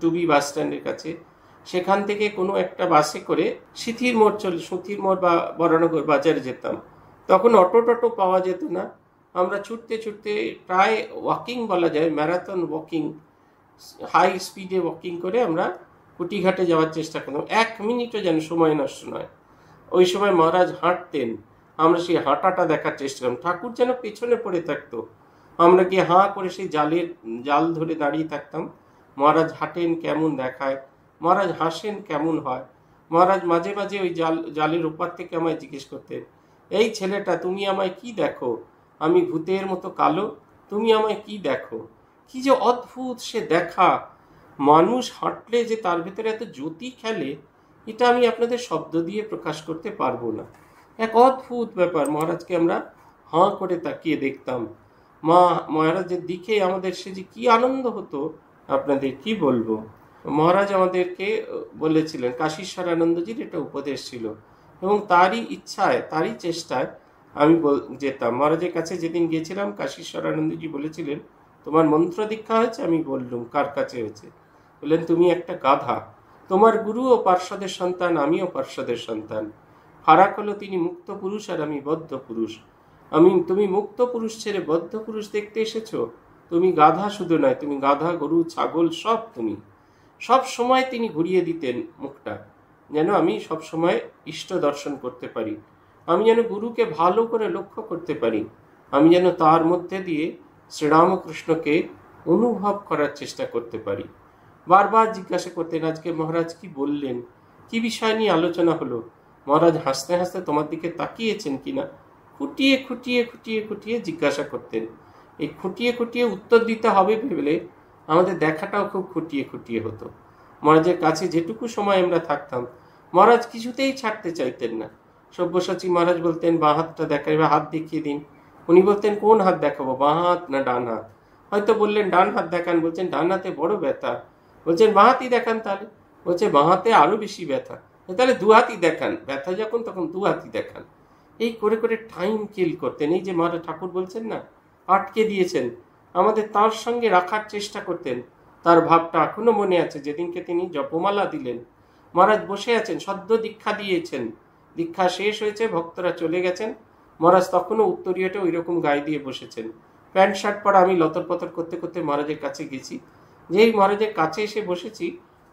টুবি বাস স্ট্যান্ডের কাছে, সেখান থেকে কোনো একটা বাসে করে সিঁথির মোড় চলে সুঁথির মোড় বা বরানগর বাজারে যেতাম। তখন অটো টটো পাওয়া যেত না, আমরা ছুটতে ছুটতে প্রায় ওয়াকিং বলা যায়, ম্যারাথন ওয়াকিং, হাই স্পিডে ওয়াকিং করে আমরা কুটিঘাটে যাওয়ার চেষ্টা করতাম। এক মিনিটও যেন সময় নষ্ট নয়। ওই সময় মহারাজ হাঁটতেন, আমরা সেই হাঁটাটা দেখার চেষ্টা করলাম। ঠাকুর যেন পেছনে পড়ে থাকতো, আমরা গিয়ে হাঁ করে সেই জাল ধরে দাঁড়িয়ে থাকতাম। মহারাজ হাঁটেন কেমন দেখায়, মহারাজ হাসেন কেমন হয়। মহারাজ মাঝে মাঝে ওই জালের ওপার থেকে আমায় জিজ্ঞেস করতেন, এই ছেলেটা তুমি আমায় কি দেখো, আমি ভূতের মতো কালো, তুমি আমায় কি দেখো। কি যে অদ্ভুত সে দেখা, মানুষ হাঁটলে যে তার ভেতরে এত জ্যোতি খেলে, এটা আমি আপনাদের শব্দ দিয়ে প্রকাশ করতে পারবো না। এক অদ্ভুত ব্যাপার। মহারাজকে আমরা হাঁ করে তাকিয়ে দেখতাম, মহারাজের দিকে আমাদের সে যে কি আনন্দ হতো আপনাদের কি বলবো। মহারাজ আমাদেরকে বলেছিলেন, কাশীশ্বরানন্দজির এটা উপদেশ ছিল, এবং তারই ইচ্ছায় তারই চেষ্টায় আমি যেতাম। মহারাজের কাছে যেদিন গিয়েছিলাম কাশীশ্বরানন্দজি বলেছিলেন তোমার মন্ত্র দীক্ষা হয়েছে? আমি বললুম, কার কাছে হয়েছে? বললেন, তুমি একটা গাধা, তোমার গুরু ও পার্শ্বদের সন্তান, আমিও পার্শ্বদের সন্তান। ফারাক হলো তিনি মুক্ত পুরুষ আর আমি বদ্ধ পুরুষ। তুমি মুক্ত পুরুষ ছেড়ে বদ্ধ পুরুষ দেখতে এসেছো। তুমি গাধা শুধু নয়, তুমি গাধা, গরু, ছাগল সব তুমি। সব সময় তিনি ঘুরিয়ে দিতেন মুখটা, যেন আমি সব সময় ইষ্ট দর্শন করতে পারি, আমি যেন গুরুকে ভালো করে লক্ষ্য করতে পারি, আমি যেন তার মধ্যে দিয়ে শ্রীরামকৃষ্ণকে অনুভব করার চেষ্টা করতে পারি। বারবার জিজ্ঞাসা করতেন, আজকে মহারাজ কি বললেন, কি বিষয় নিয়ে আলোচনা হলো? মহারাজ হাসতে হাসতে তোমার দিকে তাকিয়েছেন কিনা খুঁটিয়ে খুঁটিয়ে খুঁটিয়ে খুঁটিয়ে জিজ্ঞাসা করতেন। এই খুঁটিয়ে খুঁটিয়ে উত্তর দিতে হবে ভেবে আমাদের দেখাটাও খুব খুঁটিয়ে খুঁটিয়ে হতো। মহারাজের কাছে যেটুকু সময় আমরা থাকতাম, মহারাজ কিছুতেই ছাড়তে চাইতেন না। সব্যসাচী মহারাজ বলতেন, বাঁ হাতটা দেখাই বা হাত দেখিয়ে দিন। উনি বলতেন, কোন হাত দেখাবো, বাঁ হাত না ডান হাত? হয়তো বললেন ডান হাত দেখান, বলছেন ডান হাতে বড় ব্যথা, বলছেন বাঁ হাতই দেখান। তাহলে বলছে বাঁ হাতে আরো বেশি ব্যথা, তাহলে দু হাতই দেখান, ব্যথা যখন তখন দু হাতই দেখান। এই করে করে টাইম কিল করতেন। এই যে মহারাজ ঠাকুর বলছেন না, আটকে দিয়েছেন আমাদের, তার সঙ্গে রাখার চেষ্টা করতেন। তার ভাবটা এখনো মনে আছে, যেদিনকে তিনি জপমালা দিলেন। মহারাজ বসে আছেন, সদ্য দীক্ষা দিয়েছেন, দীক্ষা শেষ হয়েছে, ভক্তরা চলে গেছেন, মহারাজ তখনও উত্তরীয়টা ওই রকম গায়ে দিয়ে বসেছেন, প্যান্ট শার্ট পরা। আমি লতর পতর করতে করতে মহারাজের কাছে গেছি। যেই মহারাজের কাছে এসে বসেছি,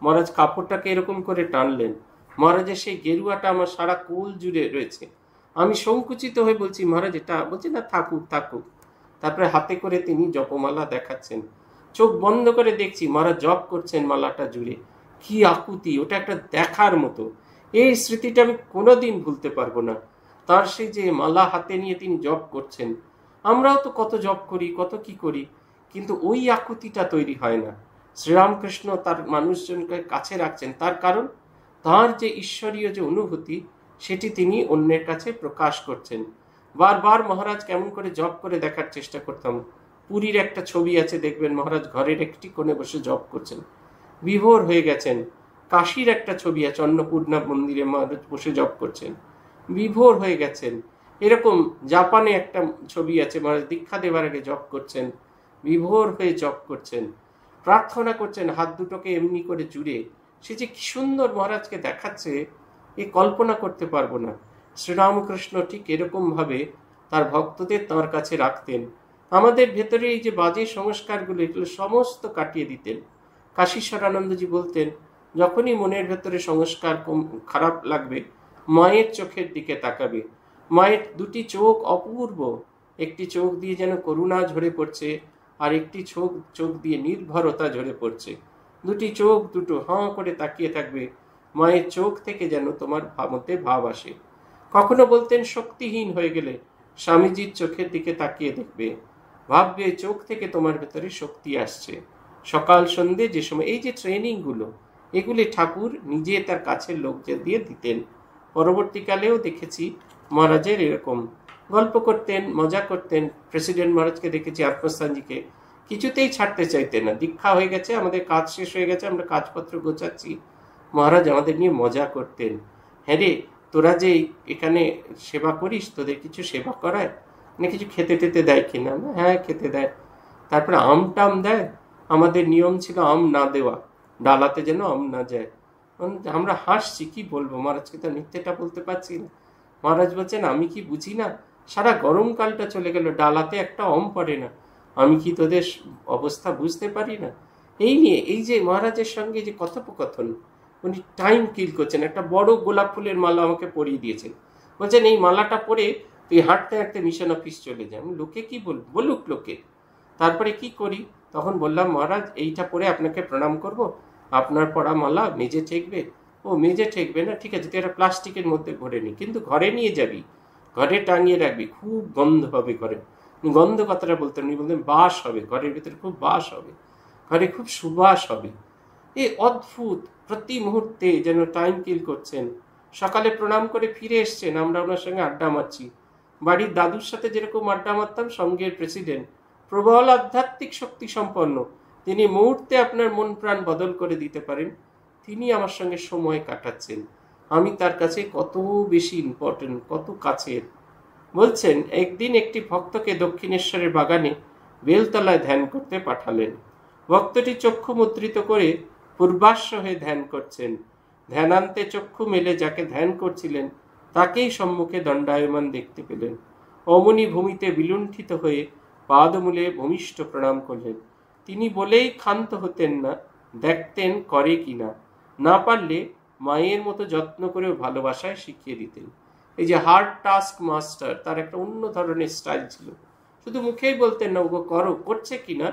মহারাজ কাপড়টাকে এরকম করে টানলেন, মহারাজের সেই গেরুয়াটা আমার সারা কোল জুড়ে রয়েছে। আমি সংকুচিত হয়ে বলছি, মহারাজ এটা, বলছি না থাকুক থাকুক। তারপরে হাতে করে তিনি জপমালা দেখাচ্ছেন, চোখ বন্ধ করে দেখছি মহারাজ জপ করছেন মালাটা জুড়ে। কি আকুতি, ওটা একটা দেখার মতো। এই স্মৃতিটা আমি কোনোদিন ভুলতে পারবো না, তার সেই যে মালা হাতে নিয়ে তিনি জপ করছেন। আমরাও তো কত জপ করি, কত কি করি, কিন্তু ওই আকুতিটা তৈরি হয় না। শ্রীরামকৃষ্ণ তার মানুষজনকে কাছে রাখছেন, তার কারণ তার যে ঈশ্বরীয় যে অনুভূতি সেটি তিনি অন্যের কাছে প্রকাশ করছেন। বারবার মহারাজ কেমন করে জপ করে দেখার চেষ্টা করতাম। পুরীর একটা ছবি আছে দেখবেন, মহারাজ ঘরের একটি কোণে বসে জপ করছেন, বিভোর হয়ে গেছেন। কাশীর একটা ছবি আছে, অন্নপূর্ণা মন্দিরে মহারাজ বসে জপ করছেন, বিভোর হয়ে গেছেন। এরকম জাপানে একটা ছবি আছে, মহারাজ দীক্ষা দেবার আগে জপ করছেন, বিভোর হয়ে জপ করছেন, প্রার্থনা করছেন, হাত দুটোকে এমনি করে জুড়ে। সে যে কি সুন্দর মহারাজকে দেখাচ্ছে, এ কল্পনা করতে পারবো না। শ্রীরামকৃষ্ণ ঠিক এরকমভাবে তার ভক্তদের তাঁর কাছে রাখতেন। আমাদের ভেতরে এই যে বাজে সংস্কারগুলো, এগুলো সমস্ত কাটিয়ে দিতেন। কাশীশ্বরানন্দজি বলতেন, যখনই মনের ভেতরে সংস্কার খারাপ লাগবে, মায়ের চোখের দিকে তাকাবে। মায়ের দুটি চোখ অপূর্ব, একটি চোখ দিয়ে যেন করুণা ঝরে পড়ছে, আর একটি চোখ দিয়ে নির্ভরতা ঝরে পড়ছে। দুটি চোখ দুটো হাঁ করে তাকিয়ে থাকবে, মায়ের চোখ থেকে যেন তোমার মধ্যে ভাব আসে। কখনো বলতেন, শক্তিহীন হয়ে গেলে স্বামীজির চোখের দিকে তাকিয়ে দেখবে, ভাববে চোখ থেকে তোমার ভেতরে শক্তি আসছে। সকাল সন্ধে যে সময় এই যে ট্রেনিংগুলো, এগুলি ঠাকুর নিজে তার কাছের লোকদের দিয়ে দিতেন। পরবর্তীকালেও দেখেছি মহারাজের এরকম গল্প করতেন, মজা করতেন। প্রেসিডেন্ট মহারাজকে দেখেছি, আত্মস্থানজিকে কিছুতেই ছাড়তে চাইতেন না। দীক্ষা হয়ে গেছে, আমাদের কাজ শেষ হয়ে গেছে, আমরা কাজপত্র গোছাচ্ছি, মহারাজ আমাদের নিয়ে মজা করতেন। হ্যাঁ রে, তোরা যে এখানে সেবা করিস, তোদের কিছু সেবা করায় না, কিছু খেতে টেতে দেয় কিনা? হ্যাঁ খেতে দেয়, তারপরে আম টাম দেয়। আমাদের নিয়ম ছিল আম না দেওয়া, ডালাতে যেন আম না যায়। আমরা হাসছি, কি বলবো মহারাজকে তো মিথ্যেটা বলতে পারছি না। মহারাজ বলছেন, আমি কি বুঝি না, সারা গরমকালটা চলে গেল, ডালাতে একটা আম পড়ে না, আমি কি তোদের অবস্থা বুঝতে পারি না? এই নিয়ে এই যে মহারাজের সঙ্গে যে কথোপকথন, উনি টাইম কিল করছেন। একটা বড় গোলাপ ফুলের মালা আমাকে পরিয়ে দিয়েছেন, বলছেন এই মালাটা পরে তুই হাঁটতে হাঁটতে মিশন অফিস চলে যাই। আমি লোকে কি বলুক লোকে, তারপরে কি করি? তখন বললাম, মহারাজ এইটা পরে আপনাকে প্রণাম করব, আপনার পরা মালা মেজে ঠেকবে। ও মেজে ঠেকবে না, ঠিক আছে, তুই একটা প্লাস্টিকের মধ্যে ভরে নি, কিন্তু ঘরে নিয়ে যাবি, ঘরে টাঙিয়ে রাখবি, খুব গন্ধ হবে ঘরে। গন্ধ কথাটা বলতেন, উনি বলতেন বাস হবে, ঘরের ভিতরে খুব বাস হবে, ঘরে খুব সুবাস হবে। এ অদ্ভুত, প্রতি মুহূর্তে যেন টাইম কিল করছেন। সকালে প্রণাম করে ফিরে এসছেন, আমরা ওনার সঙ্গে আড্ডা মারছি। বাড়ির দাদুর সাথে যেরকম আড্ডা মারতাম, সঙ্গের প্রেসিডেন্ট প্রবল আধ্যাত্মিক শক্তি সম্পন্ন, তিনি মুহূর্তে আপনার মন প্রাণ বদল করে দিতে পারেন। তিনি আমার সঙ্গে সময় কাটাচ্ছেন, আমি তার কাছে কত বেশি ইম্পর্টেন্ট, কত কাছের। বলছেন, একদিন একটি ভক্তকে দক্ষিণেশ্বরের বাগানে बेलतलाय ध्यान करते पाठालेन। भक्तटी चक्षु मुद्रित करे पूर्वाश्व हये ध्यान करछेन। ध्यानान्ते चक्षु मेले जाके ध्यान करछिलेन ताकेई सम्मुखे दंडायमान देखते पेलेन। अमनि भूमिते विलुण्ठित हये पादमूले भूमिष्ठ प्रणाम करलेन। तिनि बोलेई क्षान्त हतेन ना, देखतेन करे किना, ना पारले मायेर मतो जत्न करे भालोबासाय शिखिये दितेन। এই যে হার্ড টাস্ক মাস্টার, তার একটা অন্য ধরনের স্টাইল ছিল। শুধু মুখেই বলতেন না, ওগো করো, করছে কিনা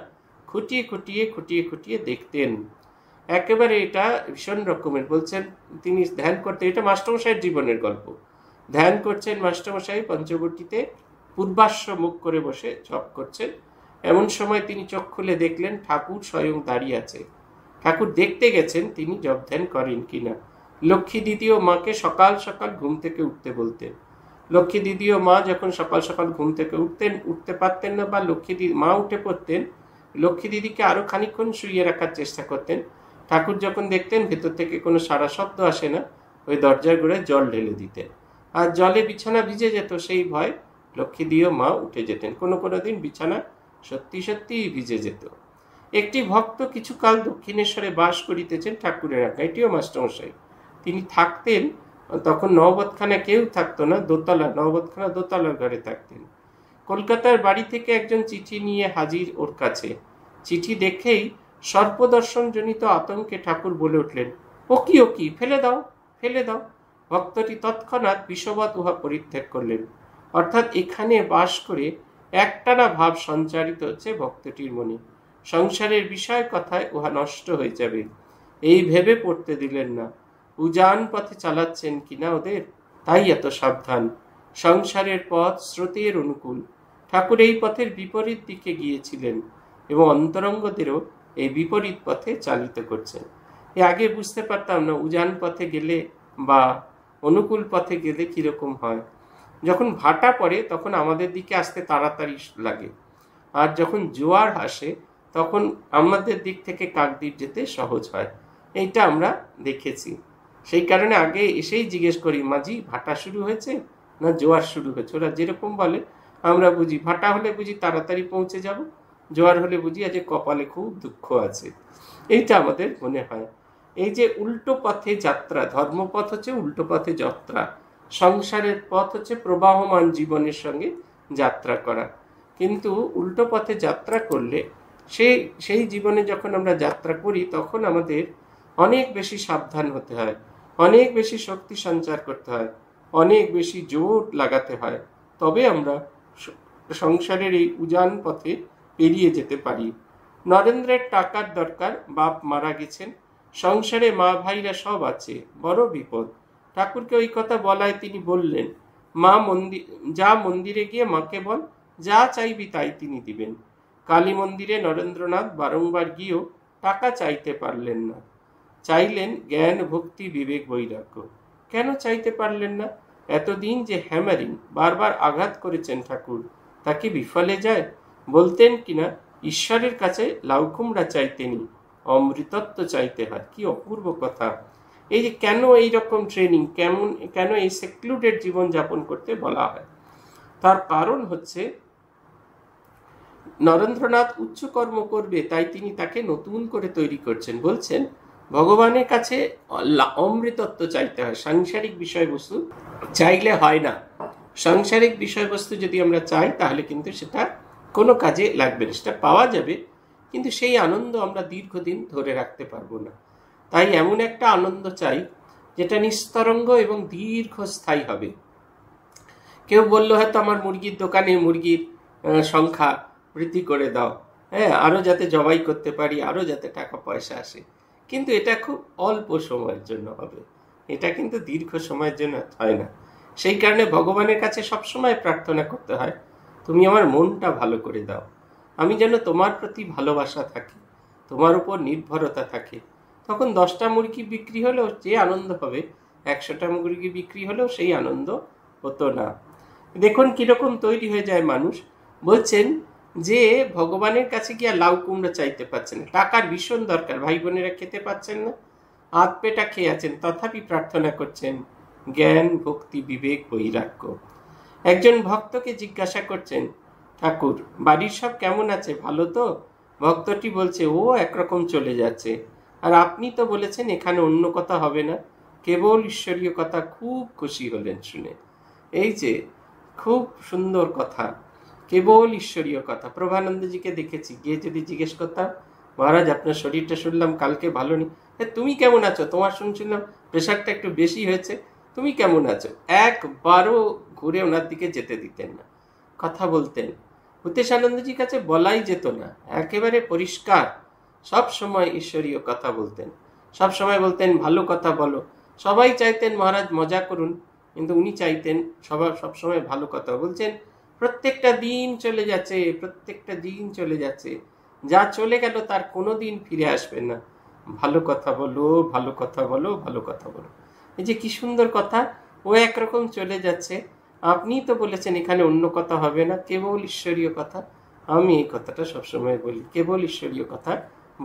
খুঁটিয়ে খুঁটিয়ে খুঁটিয়ে খুঁটিয়ে দেখতেন। একেবারে এটা ভীষণ রকমের বলছেন তিনি ধ্যান করতে। এটা মাস্টারমশাইয়ের জীবনের গল্প। ধ্যান করছেন মাস্টারমশাই পঞ্চবটিতে পূর্বাশ্ব মুখ করে বসে জপ করছেন। এমন সময় তিনি চোখ খুলে দেখলেন ঠাকুর স্বয়ং দাঁড়িয়ে আছে। ঠাকুর দেখতে গেছেন তিনি জপ ধ্যান করেন কিনা। লক্ষ্মী দিদি ও মাকে সকাল সকাল ঘুম থেকে উঠতে বলতেন। লক্ষ্মী দিদি ও মা যখন সকাল সকাল ঘুম থেকে উঠতে পারতেন না বা লক্ষ্মী দিদি মা উঠে পড়তেন, লক্ষ্মী দিদিকে আরও খানিকক্ষণ শুইয়ে রাখার চেষ্টা করতেন। ঠাকুর যখন দেখতেন ভেতর থেকে কোনো সারা শব্দ আসে না, ওই দরজার গোড়ায় জল ঢেলে দিতেন। আর জলে বিছানা ভিজে যেত, সেই ভয় লক্ষ্মী দিদি ও মা উঠে যেতেন। কোনো কোনো দিন বিছানা সত্যি সত্যিই ভিজে যেত। একটি ভক্ত কিছুকাল দক্ষিণেশ্বরে বাস করিতেছেন ঠাকুরের রাখা, এটিও মাস্টারমশাই। তিনি থাকতেন তখন নববতখানা কেউ থাকতো না, দোতলা, নববতখানা দোতলার ঘরে থাকতেন। কলকাতার বাড়ি থেকে একজন চিঠি নিয়ে হাজির ওর কাছে। চিঠি দেখেই সর্পদর্শনজনিত আতঙ্কে ঠাকুর বলে উঠলেন, ও কি ফেলে দাও, ফেলে দাও। ভক্তটি তৎক্ষণাৎ বিষবাদ উহা পরিত্যাগ করলেন। অর্থাৎ এখানে বাস করে একটানা ভাব সঞ্চারিত হচ্ছে ভক্তটির মনে, সংসারের বিষয় কথায় উহা নষ্ট হয়ে যাবে এই ভেবে পড়তে দিলেন না। উজান পথে চালাচ্ছেন কিনা ওদের, তাই এত সাবধান। সংসারের পথ স্রোতের অনুকূল। ঠাকুর এই পথের বিপরীত দিকে গিয়েছিলেন এবং অন্তরঙ্গদেরও এই বিপরীত পথে চালিত করছেন। এ আগে বুঝতে পারতাম না উজান পথে গেলে বা অনুকূল পথে গেলে কীরকম হয়। যখন ভাটা পড়ে তখন আমাদের দিকে আসতে তাড়াতাড়ি লাগে, আর যখন জোয়ার আসে তখন আমাদের দিক থেকে কাকদ্বীপ যেতে সহজ হয়। এইটা আমরা দেখেছি। সেই কারণে আগে এসেই জিজ্ঞেস করি, মাঝি ভাটা শুরু হয়েছে না জোয়ার শুরু হয়েছে? ওরা যেরকম বলে আমরা বুঝি, ভাটা হলে বুঝি তাড়াতাড়ি পৌঁছে যাব, জোয়ার হলে বুঝি আজ কপালে খুব দুঃখ আছে, এইটা আমাদের মনে হয়। এই যে উল্টো পথে যাত্রা, ধর্মপথ হচ্ছে উল্টো পথে যাত্রা, সংসারের পথ হচ্ছে প্রবাহমান জীবনের সঙ্গে যাত্রা করা। কিন্তু উল্টো পথে যাত্রা করলে সেই জীবনে যখন আমরা যাত্রা করি তখন আমাদের অনেক বেশি সাবধান হতে হয়, অনেক বেশি শক্তি সঞ্চার করতে হয়, অনেক বেশি জোট লাগাতে হয়, তবে আমরা সংসারের এই উজান পথে পেরিয়ে যেতে পারি। নরেন্দ্রের টাকার দরকার, বাপ মারা গেছেন, সংসারে মা ভাইরা সব আছে, বড় বিপদ। ঠাকুরকে ওই কথা বলায় তিনি বললেন, মা মন্দির যা, মন্দিরে গিয়ে মাকে বল, যা চাইবি তাই তিনি দিবেন। কালী মন্দিরে নরেন্দ্রনাথ বারংবার গিয়েও টাকা চাইতে পারলেন না। চাইলেন জ্ঞান, ভক্তি, বিবেক, বৈরাগ্য। কেন চাইতে পারলেন না? এতদিন যে হ্যামারিং, বারবার আঘাত করেছেন ঠাকুর, তা কি বিফলে যায়? বলতেন কিনা, ঈশ্বরের কাছে লাউকুমড়া চাইতেনি, অমৃতত্ব চাইতে হয়। কি অপূর্ব কথা! এই যে কেন এই রকম ট্রেনিং, কেন এই সেক্লুডেড জীবনযাপন করতে বলা হয়, তার কারণ হচ্ছে নরেন্দ্রনাথ উচ্চ কর্ম করবে, তাই তিনি তাকে নতুন করে তৈরি করছেন। বলছেন ভগবানের কাছে অমৃতত্ব চাইতে হয়, সাংসারিক বিষয়বস্তু চাইলে হয় না। সাংসারিক বিষয়বস্তু যদি আমরা চাই তাহলে কিন্তু সেটা কোনো কাজে লাগবে না, সেটা পাওয়া যাবে কিন্তু সেই আনন্দ আমরা দীর্ঘদিন ধরে রাখতে পারবো না। তাই এমন একটা আনন্দ চাই যেটা নিস্তরঙ্গ এবং দীর্ঘস্থায়ী হবে। কেউ বললো হয়তো আমার মুরগির দোকানে মুরগির সংখ্যা বৃদ্ধি করে দাও, হ্যাঁ, আরও যাতে জবাই করতে পারি, আরও যাতে টাকা পয়সা আসে, কিন্তু এটা খুব অল্প সময়ের জন্য হবে, এটা কিন্তু দীর্ঘ সময়ের জন্য হয় না। সেই কারণে ভগবানের কাছে সবসময় প্রার্থনা করতে হয়, তুমি আমার মনটা ভালো করে দাও, আমি যেন তোমার প্রতি ভালোবাসা থাকে, তোমার উপর নির্ভরতা থাকে। তখন 10টা মুরগি বিক্রি হলেও যে আনন্দ হবে, 100টা মুরগি বিক্রি হলেও সেই আনন্দ হতো না। দেখুন কীরকম তৈরি হয়ে যায় মানুষ। বলছেন যে ভগবানের কাছে গিয়ে লাউ কুমড়ো চাইতে পারছেন না, টাকার ভীষণ দরকার, ভাই বোনেরা খেতে পাচ্ছেন না, হাত পেটা খেয়ে আছেন, তথাপি প্রার্থনা করছেন জ্ঞান, ভক্তি, বিবেক, বৈরাগ্য। একজন ভক্তকে জিজ্ঞাসা করছেন, ঠাকুর বাড়ির সব কেমন আছে? ভালো তো? ভক্তটি বলছে, ও একরকম চলে যাচ্ছে। আর আপনি তো বলেছেন এখানে অন্য কথা হবে না, কেবল ঈশ্বরীয় কথা। খুব খুশি হলেন শুনে। এই যে খুব সুন্দর কথা, কেবল ঈশ্বরীয় কথা। প্রভানন্দজিকে দেখেছি, গিয়ে যদি জিজ্ঞেস করতাম, মহারাজ আপনার শরীরটা শুনলাম কালকে ভালো নেই। তুমি কেমন আছো? তোমার শুনছিলাম প্রেশারটা একটু বেশি হয়েছে, তুমি কেমন আছো? একবারও ঘুরে ওনার দিকে যেতে দিতেন না, কথা বলতেন। হুতেশানন্দজির কাছে বলাই যেত না, একেবারে পরিষ্কার। সব সময় ঈশ্বরীয় কথা বলতেন, সব সময় বলতেন ভালো কথা বলো। সবাই চাইতেন মহারাজ মজা করুন, কিন্তু উনি চাইতেন সবসময় ভালো কথা। বলছেন প্রত্যেকটা দিন চলে যাচ্ছে, প্রত্যেকটা দিন চলে যাচ্ছে, যা চলে গেল তার কোনো দিন ফিরে আসবে না। ভালো কথা বলো, ভালো কথা বলো, ভালো কথা বলো। এই যে কি সুন্দর কথা। ও একরকম চলে যাচ্ছে, আপনি তো বলেছেন এখানে অন্য কথা হবে না, কেবল ঈশ্বরীয় কথা। আমি এই কথাটা সবসময় বলি, কেবল ঈশ্বরীয় কথা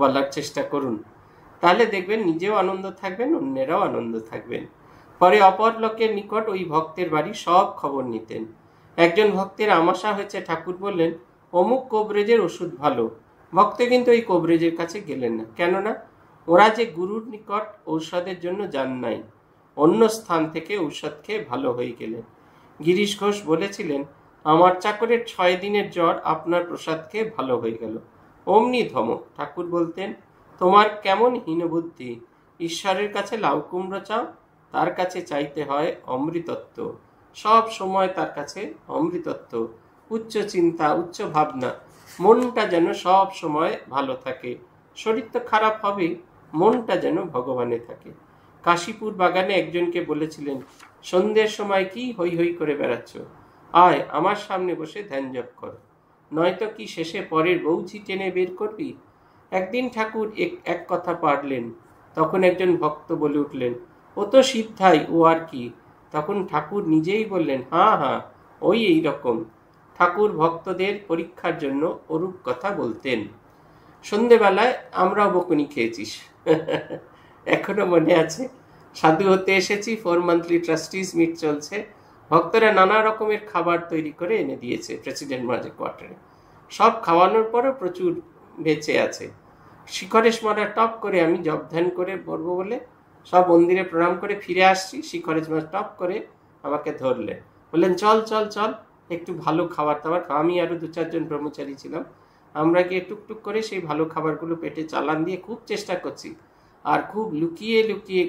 বলার চেষ্টা করুন। তাহলে দেখবেন নিজেও আনন্দ থাকবেন, অন্যেরাও আনন্দ থাকবেন। পরে অপর লোকের নিকট ওই ভক্তের বাড়ি সব খবর নিতেন। একজন ভক্তের আমাশা হয়েছে, ঠাকুর বললেন অমুক কবরেজের ওষুধ ভালো। ভক্ত কিন্তু ওই কবরেজের কাছে গেলেন না, কেননা ওরা যে গুরুর নিকট ঔষধের জন্য যান নাই, অন্য স্থান থেকে ঔষধ খেয়ে ভালো হয়ে গেলেন। গিরিশ ঘোষ বলেছিলেন, আমার চাকরের 6 দিনের জ্বর আপনার প্রসাদ খেয়ে ভালো হয়ে গেল। অমনি ধমক। ঠাকুর বলতেন, তোমার কেমন হীনবুদ্ধি, ঈশ্বরের কাছে লাউ কুমড়ো চাও, তার কাছে চাইতে হয় অমৃতত্ব। সব সময় তার কাছে অমৃতত্ব, উচ্চ চিন্তা, উচ্চ ভাবনা। মনটা যেন সব সময় ভালো থাকে, শরীর তো খারাপ হবে, মনটা যেন ভগবানে থাকে। কাশীপুর বাগানে একজনকে বলেছিলেন, সন্ধ্যের সময় কি হই হই করে বেড়াচ্ছ, আয় আমার সামনে বসে ধ্যান জপ কর, নয়তো কি শেষে পরের বউঝি টেনে বের করবি। একদিন ঠাকুর এক কথা পারলেন, তখন একজন ভক্ত বলে উঠলেন, ও তো সিদ্ধাই, ও আর কি। তখন ঠাকুর নিজেই বললেন, হ্যাঁ হ্যাঁ, ওই এই রকম। ঠাকুর ভক্তদের পরীক্ষার জন্য ওরূপ কথা বলতেন। সন্ধেবেলায় আমরাও বকুনি খেয়েছিস, এখনো মনে আছে। সাধু হতে এসেছি, 4 মান্থলি ট্রাস্টিজ মিট চলছে। ভক্তরা নানা রকমের খাবার তৈরি করে এনে দিয়েছে প্রেসিডেন্ট মহারাজের কোয়ার্টারে। সব খাওয়ানোর পরও প্রচুর বেঁচে আছে। শিখরেশ মহারাজ টপ করে, আমি জপ ধ্যান করে বলবো বলে সব মন্দিরে প্রণাম করে ফিরে আসছি, শিখরেশ মহারাজ টপ করে আমাকে ধরলে, বললেন চল চল চল, একটু ভালো খাবার দাবার। আমি আরও 2-4 জন ব্রহ্মচারী ছিলাম। আমরা গিয়ে টুকটুক করে সেই ভালো খাবারগুলো পেটে চালান দিয়ে খুব চেষ্টা করছি, আর খুব লুকিয়ে লুকিয়ে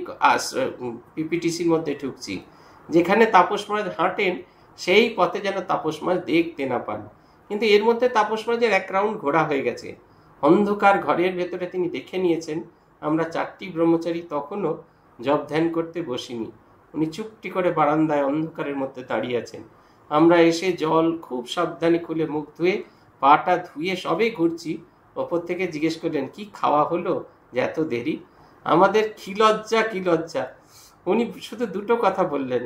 পিপিটিসির মধ্যে ঢুকছি। যেখানে তাপস মহারাজ হাঁটেন সেই পথে যেন তাপস মহারাজ দেখতে না পান। কিন্তু এর মধ্যে তাপস মহারাজের এক রাউন্ড ঘোরা হয়ে গেছে। অন্ধকার ঘরের ভেতরে তিনি দেখে নিয়েছেন আমরা 4টি ব্রহ্মচারী তখনও জপ ধ্যান করতে বসিনি। উনি চুপটি করে বারান্দায় অন্ধকারের মধ্যে দাঁড়িয়ে আছেন। আমরা এসে জল খুব সাবধানে খুলে মুখ ধুয়ে পাটা ধুয়ে সবে ঘুরছি। ওপর থেকে জিজ্ঞেস করলেন, কি খাওয়া হলো যে এত দেরি? আমাদের কি লজ্জা। উনি শুধু দুটো কথা বললেন,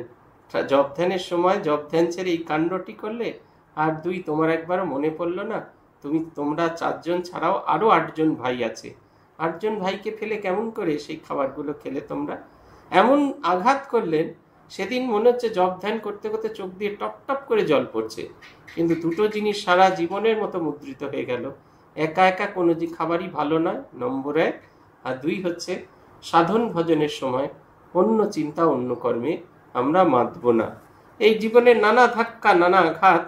জপ ধ্যানের সময় জপ ধ্যান ছেড়ে এই কাণ্ডটি করলে, আর 2 তোমার একবারও মনে পড়লো না তোমরা 4 জন ছাড়াও আরও 8 জন ভাই আছে, 8 জন ভাইকে ফেলে কেমন করে সেই খাবারগুলো খেলে তোমরা। এমন আঘাত করলেন, সেদিন মনে হচ্ছে জপ ধ্যান করতে করতে চোখ দিয়ে টপ টপ করে জল পড়ছে। কিন্তু দুটো জিনিস সারা জীবনের মতো মুদ্রিত হয়ে গেল। একা একা কোনো খাবারই ভালো নয়, নম্বর 1। আর 2 হচ্ছে, সাধন ভজনের সময় অন্য চিন্তা অন্য কর্মে আমরা মাতব না। এই জীবনের নানা ধাক্কা নানা আঘাত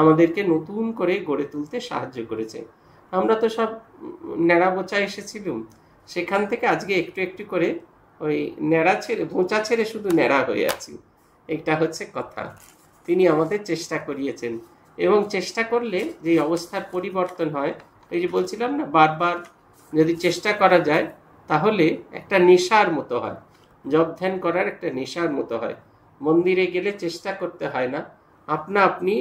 আমাদেরকে নতুন করে গড়ে তুলতে সাহায্য করেছে। আমরা তো সব ন্যাড়া বোঁচা এসেছিলাম, সেখান থেকে আজকে একটু একটু করে ওই ন্যাড়া ছেড়ে বোঁচা ছেড়ে শুধু ন্যাড়া হয়ে আছি। এটা হচ্ছে কথা। তিনি আমাদের চেষ্টা করিয়েছেন, এবং চেষ্টা করলে যে অবস্থার পরিবর্তন হয়, এই যে বলছিলাম না, বারবার যদি চেষ্টা করা যায় তাহলে একটা নেশার মতো হয়, জপ ধ্যান করার একটা নেশার মতো হয়। মন্দিরে গেলে চেষ্টা করতে হয় না, আপনা আপনি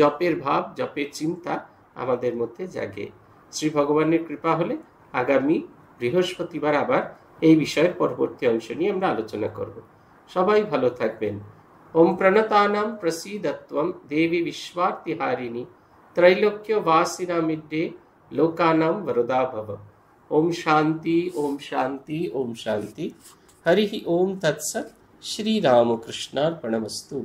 জপের ভাব, জপের চিন্তা আমাদের মধ্যে জাগে। শ্রী ভগবানের কৃপা হলে আগামী বৃহস্পতিবার আবার এই বিষয়ের পরবর্তী অংশ নিয়ে আমরা আলোচনা করব। সবাই ভালো থাকবেন। ওম প্রণতানাম প্রসিদত্বম দেবী বিশ্বর্তিহারিণী ত্রৈলোক্য বাসিনামিড্ডে লোকানাম বরদা ভব। ओम शांति, ओम शांति, ओम शांति। हरि ओम तत्सत्। श्री रामकृष्णार्पणमस्तु।